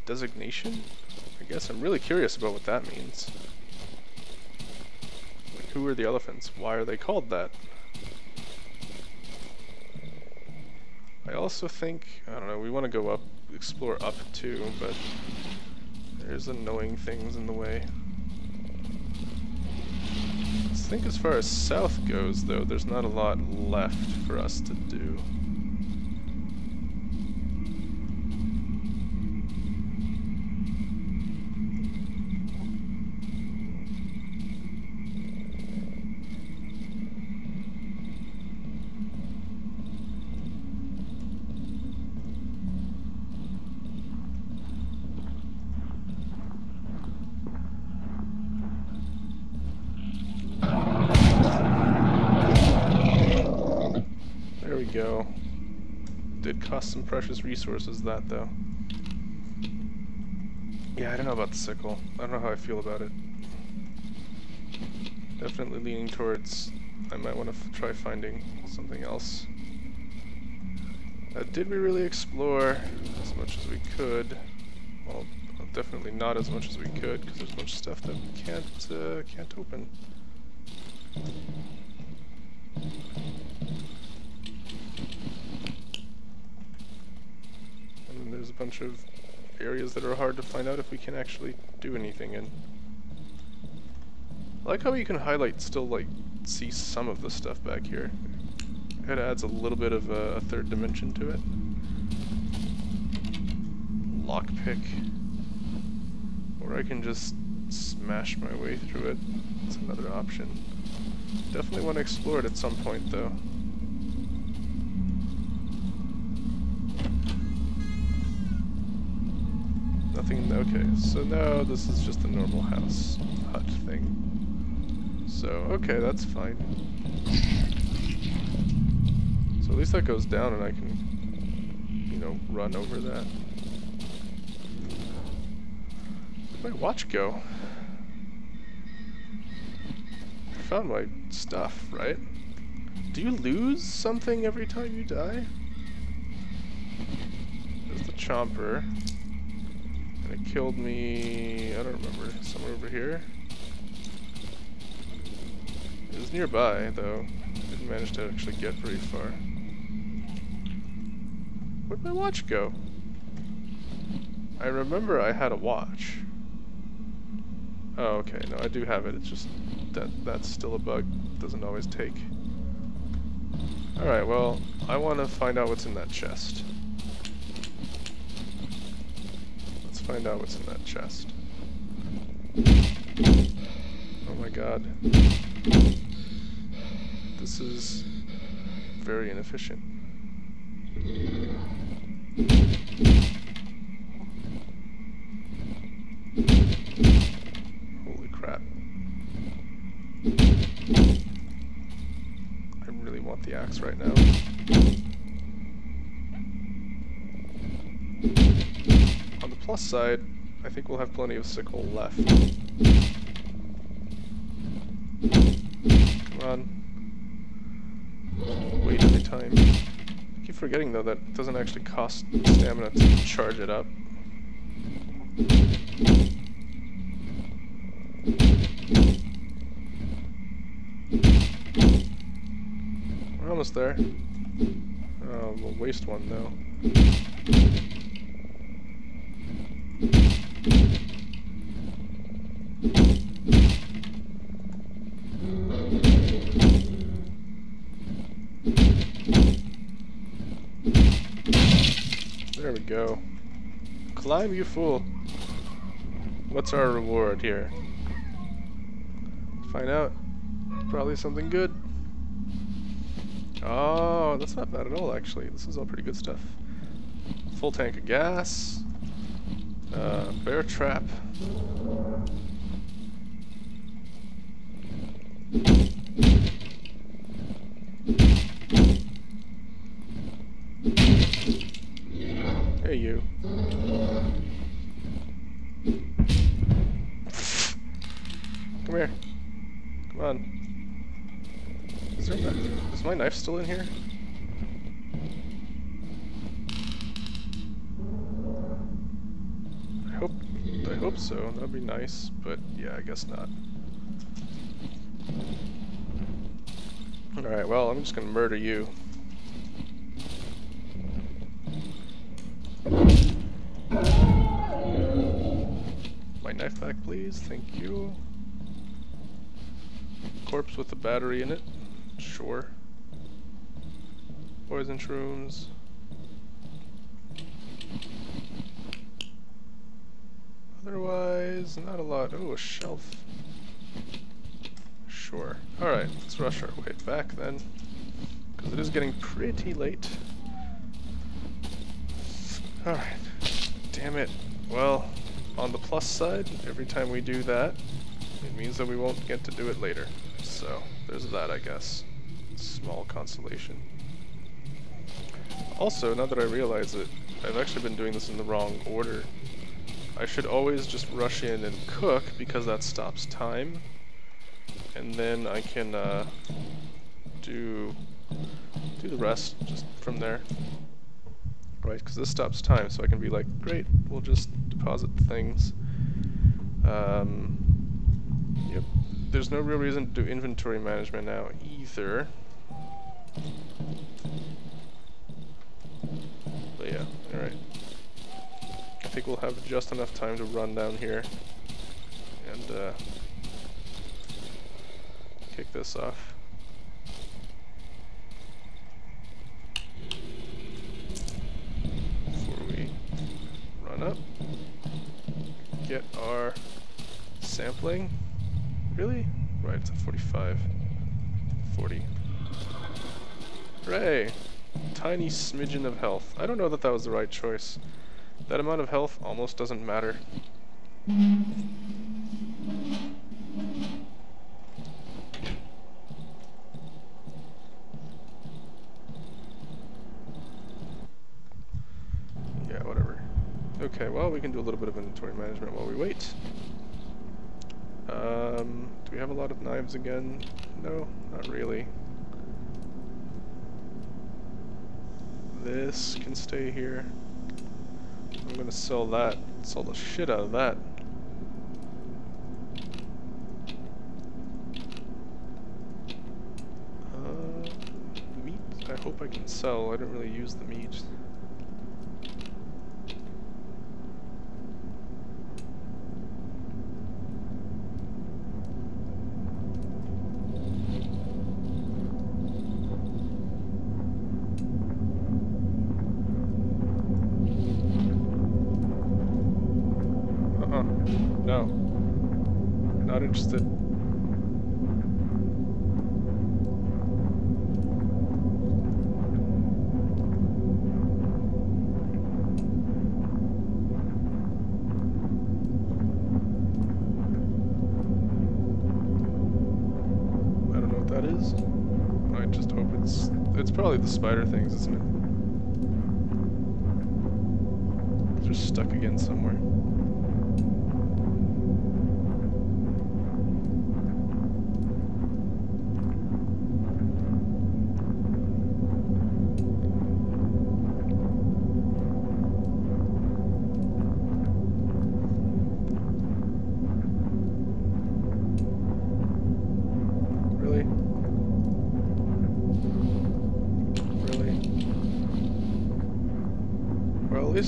designation. I guess I'm really curious about what that means. Like, who are the elephants? Why are they called that? I also think, I don't know, we want to go up, explore up too, but there's annoying things in the way. I think as far as south goes though, there's not a lot left for us to do. Go. Did cost some precious resources, that though. Yeah, I don't know about the sickle. I don't know how I feel about it. Definitely leaning towards I might want to try finding something else. Did we really explore as much as we could? Well, definitely not as much as we could, because there's a bunch of stuff that we can't open. There's a bunch of areas that are hard to find out if we can actually do anything in. I like how you can highlight, still like see some of the stuff back here. It adds a little bit of a third dimension to it. Lockpick. Or I can just smash my way through it. That's another option. Definitely want to explore it at some point though. Okay, so now this is just a normal house hut thing. So, okay, that's fine. So at least that goes down and I can, you know, run over that. Where'd my watch go? I found my stuff, right? Do you lose something every time you die? There's the chomper. It killed me, I don't remember, somewhere over here. It was nearby though, I didn't manage to actually get very far. Where'd my watch go? I remember I had a watch. Oh, okay, no, I do have it, it's just that's still a bug, it doesn't always take. Alright, well, I want to find out what's in that chest. Find out what's in that chest. Oh my god. This is very inefficient. Holy crap. I really want the axe right now. Plus side, I think we'll have plenty of sickle left. Come on. Wait every time. I keep forgetting though that it doesn't actually cost stamina to charge it up. We're almost there. We'll waste one though. There we go. Climb, you fool. What's our reward here? Find out. Probably something good. Oh, that's not bad at all actually. This is all pretty good stuff. Full tank of gas. Bear trap. Hey you. Is my knife still in here? I hope so. That would be nice, but yeah, I guess not. Alright, well, I'm just gonna murder you. My knife back, please. Thank you. Corpse with the battery in it. Sure. Poison shrooms. Otherwise, not a lot. Oh, a shelf. Sure. Alright, let's rush our way back then, because it is getting pretty late. Alright. Damn it. Well, on the plus side, every time we do that, it means that we won't get to do it later. So, there's that, I guess. Small consolation. Also, now that I realize it, I've actually been doing this in the wrong order. I should always just rush in and cook, because that stops time. And then I can do the rest just from there. Right, because this stops time, so I can be like, great, we'll just deposit things. Yep. There's no real reason to do inventory management now either. But yeah, alright. I think we'll have just enough time to run down here and kick this off. Up, get our sampling. Really? Right, it's a 45. 40. Hooray! Tiny smidgen of health. I don't know that that was the right choice. That amount of health almost doesn't matter. Okay, well, we can do a little bit of inventory management while we wait. Do we have a lot of knives again? No, not really. This can stay here. I'm gonna sell that. Sell the shit out of that. Meat? I hope I can sell. I don't really use the meat. No, not interested. I don't know what that is. I just hope it's probably the spider things, isn't it? It's just stuck again somewhere.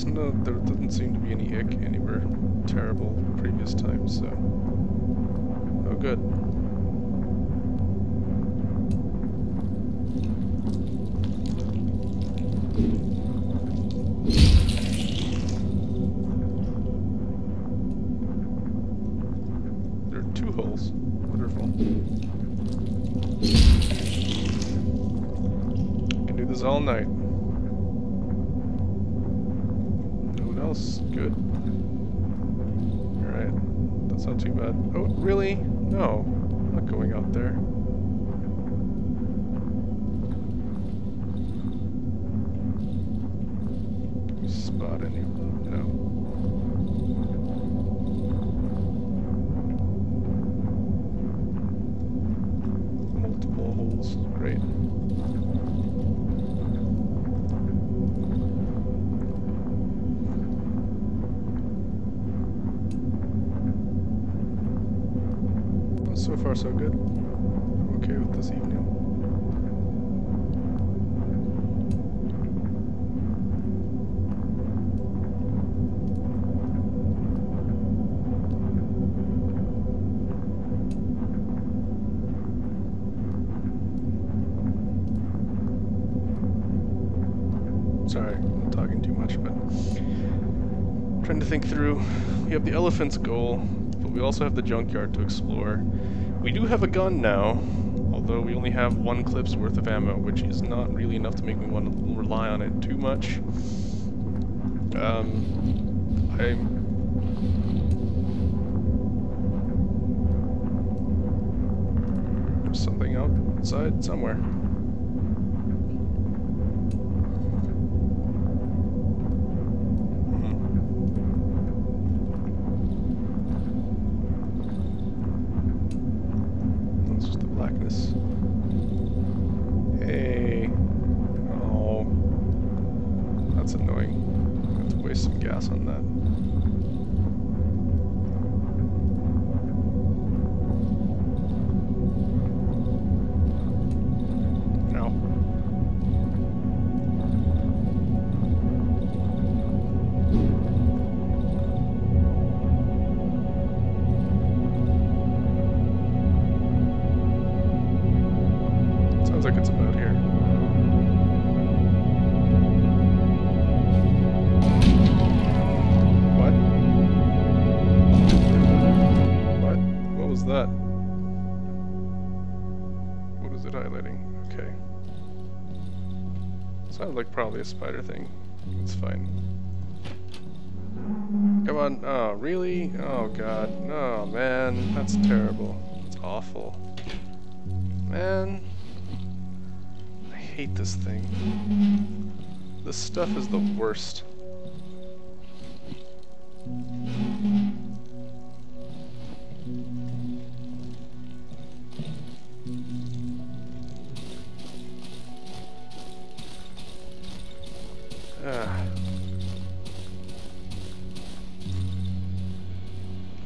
No, there doesn't seem to be any ick anywhere terrible previous time, so... Oh, good. There are two holes. Wonderful. I can do this all night. Good. Alright. That's not too bad. Oh, really? No. I'm not going out there. Can we spot any of them? No. Multiple holes. This is great. So far, so good. I'm okay with this evening. Sorry, I'm talking too much, but I'm trying to think through. We have the elephant's goal, but we also have the junkyard to explore. We do have a gun now, although we only have one clip's worth of ammo, which is not really enough to make me want to rely on it too much. There's something outside somewhere. Probably a spider thing. It's fine. Come on. Oh, really? Oh, God. Oh, man. That's terrible. It's awful. Man. I hate this thing. This stuff is the worst.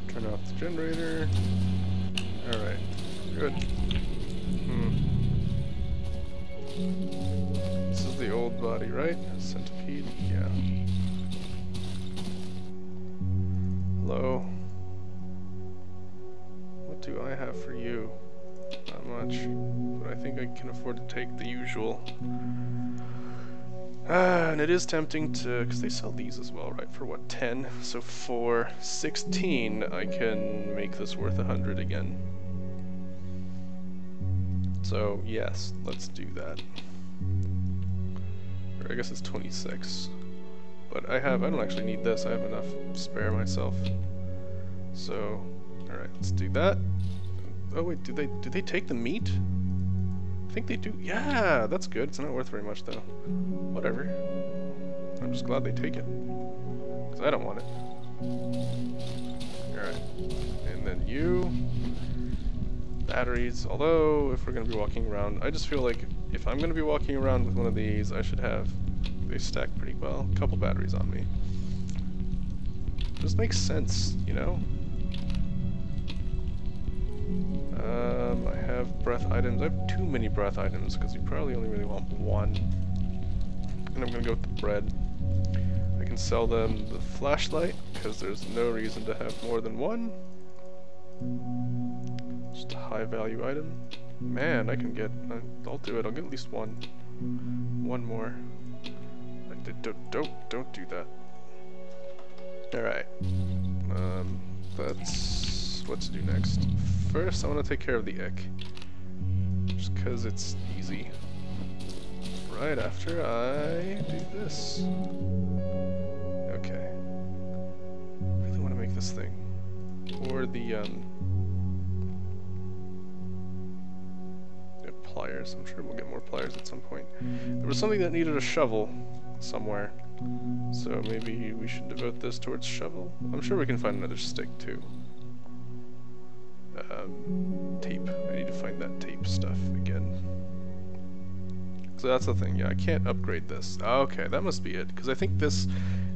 Turn off the generator. Alright, good. This is the old body, right? Centipede? Yeah. Hello. What do I have for you? Not much, but I think I can afford to take the usual. And it is tempting to, because they sell these as well, right, for what, 10? So for 16, I can make this worth 100 again. So, yes, let's do that. Or I guess it's 26. But I don't actually need this, I have enough spare myself. So, alright, let's do that. Oh wait, do they take the meat? I think they do. Yeah, that's good. It's not worth very much, though. Whatever. I'm just glad they take it. Because I don't want it. Alright. And then you. Batteries. Although, if we're going to be walking around, I just feel like if I'm going to be walking around with one of these, I should have... They stack pretty well. A couple batteries on me. Just makes sense, you know? I have breath items. I have too many breath items because you probably only really want one. And I'm gonna go with the bread. I can sell them the flashlight because there's no reason to have more than one. Just a high value item. Man, I can get... I'll do it. I'll get at least one. One more. Don't do that. Alright. That's... What to do next. First, I want to take care of the ick. Just because it's easy. Right after I do this. Okay. I really want to make this thing. Or the pliers. I'm sure we'll get more pliers at some point. There was something that needed a shovel somewhere. So maybe we should devote this towards shovel. I'm sure we can find another stick too. Tape. I need to find that tape stuff again. So that's the thing, yeah, I can't upgrade this. Okay, that must be it, because I think this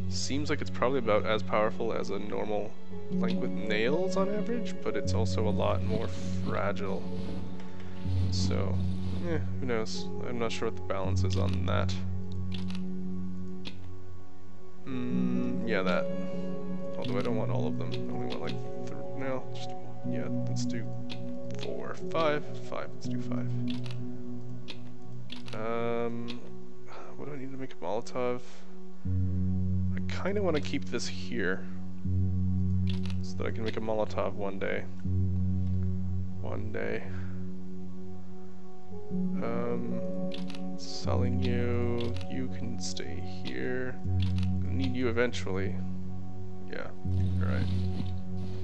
seems like it's probably about as powerful as a normal plank with nails on average, but it's also a lot more fragile. So, yeah, who knows? I'm not sure what the balance is on that. Yeah, that. Although I don't want all of them. I only want like three. No, just, yeah, let's do 4, 5, 5, let's do 5. What do I need to make a Molotov? I kind of want to keep this here so that I can make a Molotov one day. Selling you. You can stay here. I need you eventually. Yeah. Alright.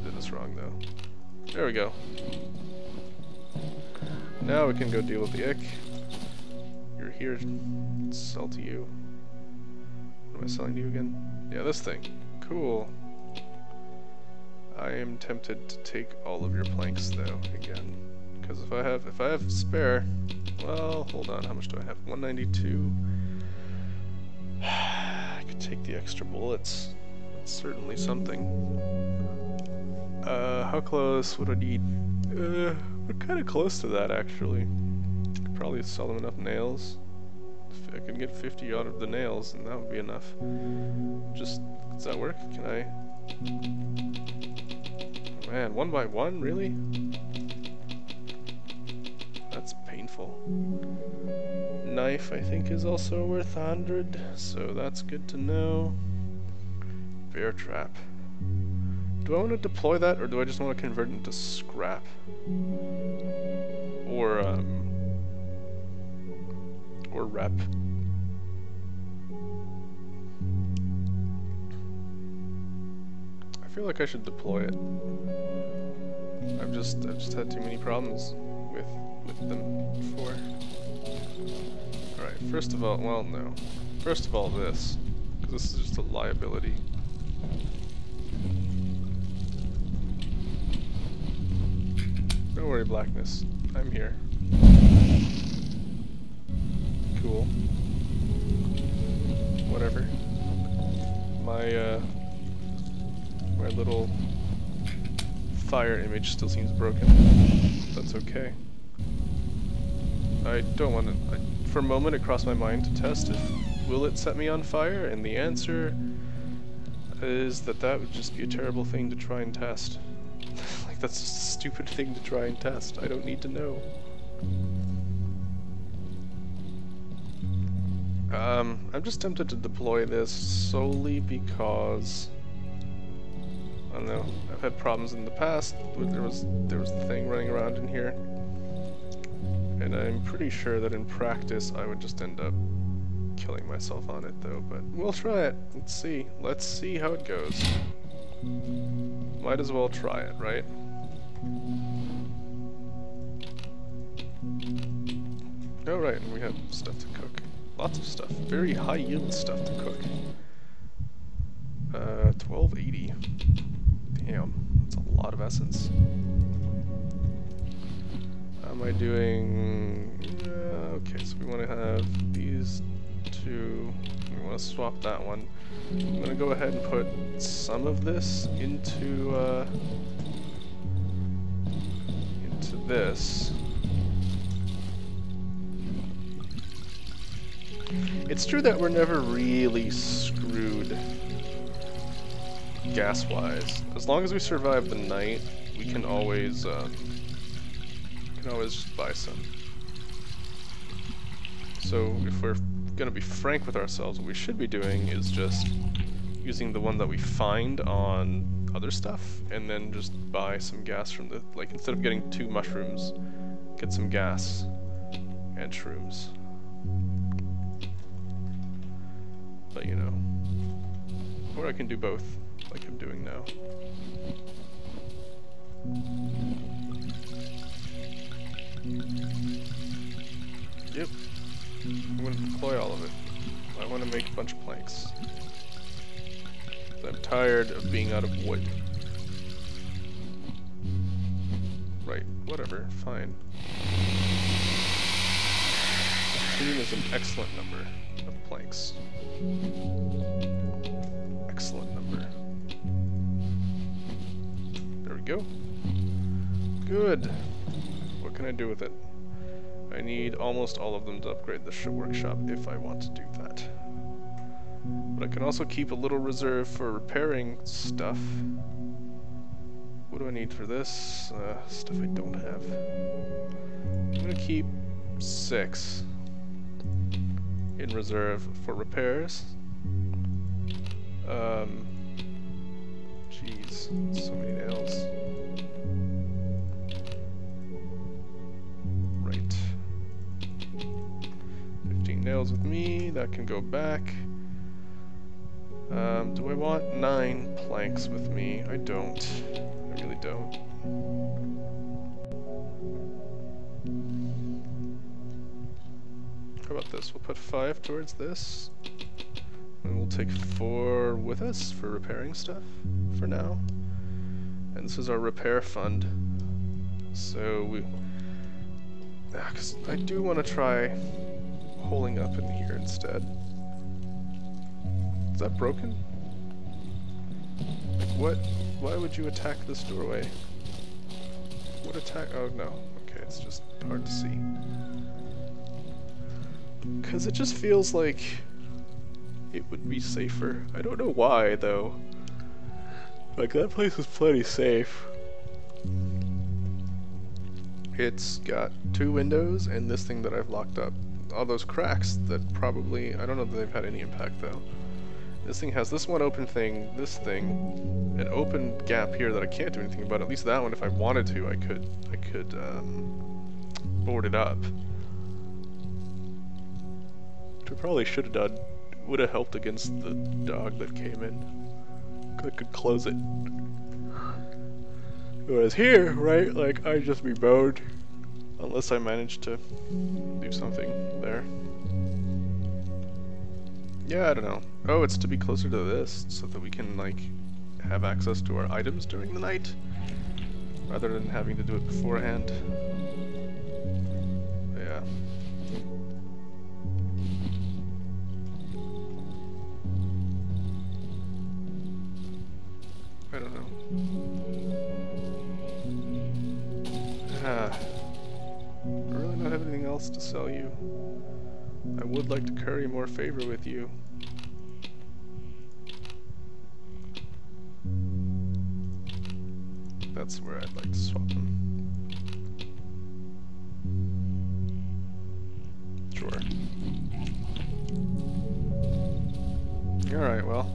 Did this wrong though. There we go. Now we can go deal with the ick. You're here. Sell to you. What am I selling to you again? Yeah, this thing. Cool. I am tempted to take all of your planks though again. Because if I have spare, well, hold on, how much do I have? 192. I could take the extra bullets. That's certainly something. How close would I need? We're kind of close to that actually. Could probably sell them enough nails. If I could get 50 out of the nails, and that would be enough. Just, does that work? Can I? Man, 1 by 1, really? That's painful. Knife, I think, is also worth 100, so that's good to know. Bear trap. Do I want to deploy that, or do I just want to convert it into scrap? Or rep? I feel like I should deploy it. I've just had too many problems with them before. Alright, first of all, well, no. First of all, this. Because this is just a liability. Don't worry, blackness. I'm here. Cool. Whatever. My little fire image still seems broken. That's okay. I don't want to... for a moment it crossed my mind to test if will it set me on fire, and the answer is that that would just be a terrible thing to try and test. Like, that's just a stupid thing to try and test. I don't need to know. I'm just tempted to deploy this solely because... I don't know, I've had problems in the past. There was the thing running around in here. And I'm pretty sure that in practice I would just end up killing myself on it though, but we'll try it. Let's see. Let's see how it goes. Might as well try it, right? Oh right, and we have stuff to cook. Lots of stuff. Very high yield stuff to cook. 1280. Damn, that's a lot of essence. How am I doing? Okay, so we want to have these two. We want to swap that one. I'm going to go ahead and put some of this into this. It's true that we're never really screwed gas-wise. As long as we survive the night, we can always... always just buy some. So if we're gonna be frank with ourselves, what we should be doing is just using the one that we find on other stuff, and then just buy some gas from the, like, instead of getting 2 mushrooms, get some gas and shrooms. But you know, or I can do both like I'm doing now. Yep. I'm going to deploy all of it. I want to make a bunch of planks. I'm tired of being out of wood. Right, whatever, fine. 16 is an excellent number of planks. Excellent number. There we go. Good. What can I do with it? I need almost all of them to upgrade the workshop if I want to do that. But I can also keep a little reserve for repairing stuff. What do I need for this? Stuff I don't have. I'm gonna keep 6 in reserve for repairs. Jeez, so many nails. Right. 15 nails with me, that can go back. Do I want 9 planks with me? I don't. I really don't. How about this? We'll put 5 towards this. And we'll take 4 with us for repairing stuff for now. And this is our repair fund. So we... Because I do want to try holing up in here instead. Is that broken? Like what? Why would you attack this doorway? What attack? Oh no. Okay, it's just hard to see. Because it just feels like it would be safer. I don't know why, though. Like, that place is plenty safe. It's got 2 windows and this thing that I've locked up. All those cracks that probably... I don't know that they've had any impact, though. This thing has this one open thing, this thing, an open gap here that I can't do anything about. At least that one, if I wanted to, I could board it up. Which I probably should have done. Would have helped against the dog that came in. I could close it. Whereas here, right, like, I'd just be boned. Unless I manage to do something there. Yeah, I don't know. Oh, it's to be closer to this, so that we can, like, have access to our items during the night, rather than having to do it beforehand. Yeah. I don't know. I really don't have anything else to sell you. I would like to curry more favor with you. That's where I'd like to swap them. Sure. Alright, well.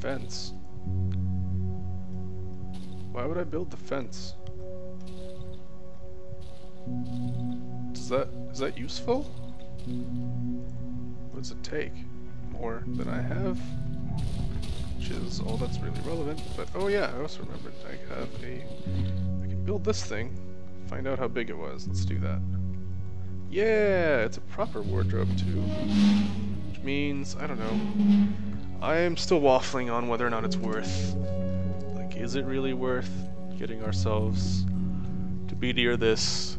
Fence. Why would I build the fence? Is that useful? What does it take? More than I have? Which is all that's really relevant, but oh yeah, I also remembered I can build this thing, find out how big it was. Let's do that. Yeah, it's a proper wardrobe too. Which means, I don't know, I am still waffling on whether or not it's worth, like, is it really worth getting ourselves to be near this?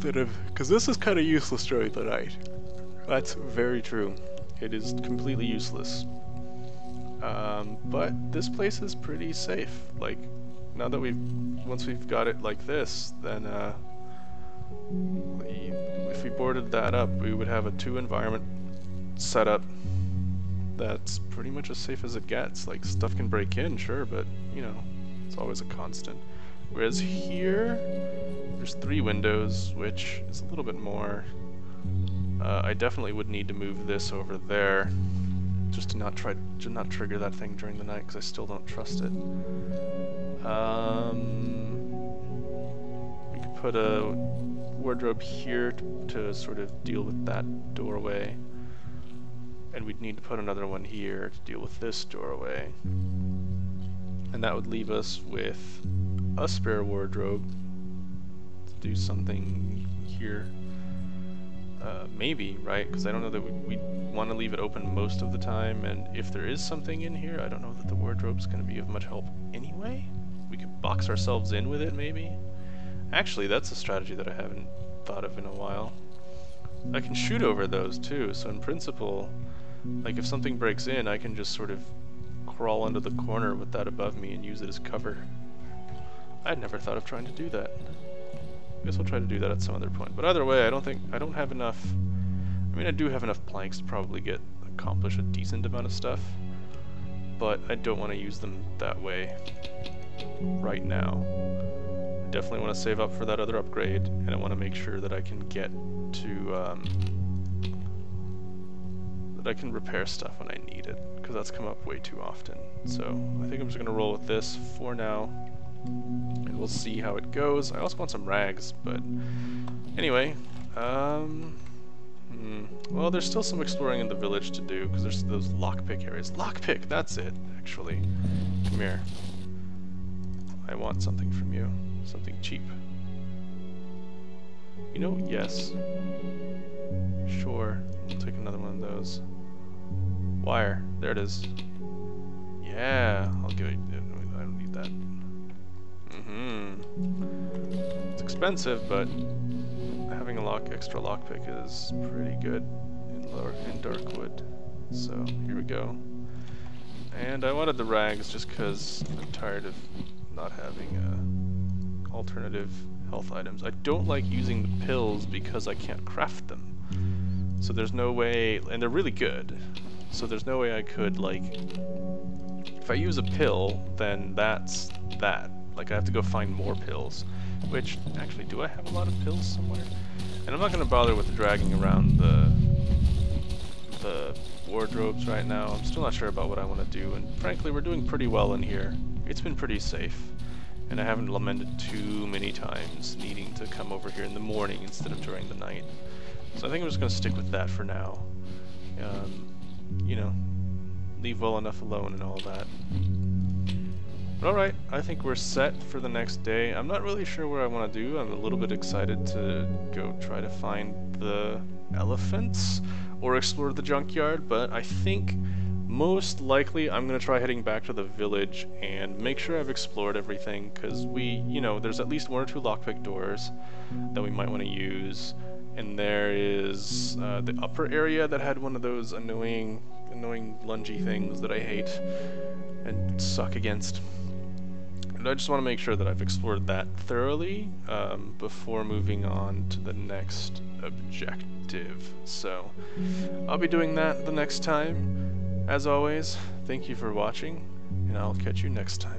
Because this is kind of useless during the night. That's very true. It is completely useless. But this place is pretty safe. Like, now that once we've got it like this, then if we boarded that up, we would have a 2 environment setup. That's pretty much as safe as it gets. Like, stuff can break in, sure, but you know, it's always a constant. Whereas here, there's 3 windows, which is a little bit more. I definitely would need to move this over there, just to not trigger that thing during the night, because I still don't trust it. We could put a wardrobe here to sort of deal with that doorway, and we'd need to put another one here to deal with this doorway, and that would leave us with a spare wardrobe to do something here. Maybe, right? Because I don't know that we want to leave it open most of the time, and if there is something in here, I don't know that the wardrobe's going to be of much help anyway. We could box ourselves in with it, maybe. Actually, that's a strategy that I haven't thought of in a while. I can shoot over those too, so in principle, like if something breaks in, I can just sort of crawl under the corner with that above me and use it as cover. I'd never thought of trying to do that. I guess I'll try to do that at some other point. But either way, I don't have enough. I mean, I do have enough planks to probably accomplish a decent amount of stuff, but I don't want to use them that way right now. I definitely want to save up for that other upgrade, and I want to make sure that I can get to that I can repair stuff when I need it, because that's come up way too often. So I think I'm just going to roll with this for now, and we'll see how it goes. I also want some rags, but anyway, well, there's still some exploring in the village to do, because there's those lockpick areas. Lockpick, that's it, actually. Come here. I want something from you. Something cheap. You know, yes. Sure, we'll take another one of those. Wire, there it is. Yeah, I'll give it, I don't need that. It's expensive, but having a extra lockpick is pretty good in Darkwood. So here we go. And I wanted the rags just because I'm tired of not having alternative health items. I don't like using the pills because I can't craft them. So there's no way, and they're really good. So there's no way I could, like, if I use a pill, then that's that. Like, I have to go find more pills. Which, actually, do I have a lot of pills somewhere? And I'm not going to bother with dragging around the wardrobes right now. I'm still not sure about what I want to do. And frankly, we're doing pretty well in here. It's been pretty safe. And I haven't lamented too many times needing to come over here in the morning instead of during the night. So I think I'm just going to stick with that for now. You know, leave well enough alone and all that. But alright, I think we're set for the next day. I'm not really sure what I want to do. I'm a little bit excited to go try to find the elephants or explore the junkyard, but I think most likely I'm going to try heading back to the village and make sure I've explored everything, because we, you know, there's at least one or two lockpick doors that we might want to use, and there is the upper area that had one of those annoying lungy things that I hate and suck against. And I just want to make sure that I've explored that thoroughly before moving on to the next objective. So I'll be doing that the next time. As always, thank you for watching, and I'll catch you next time.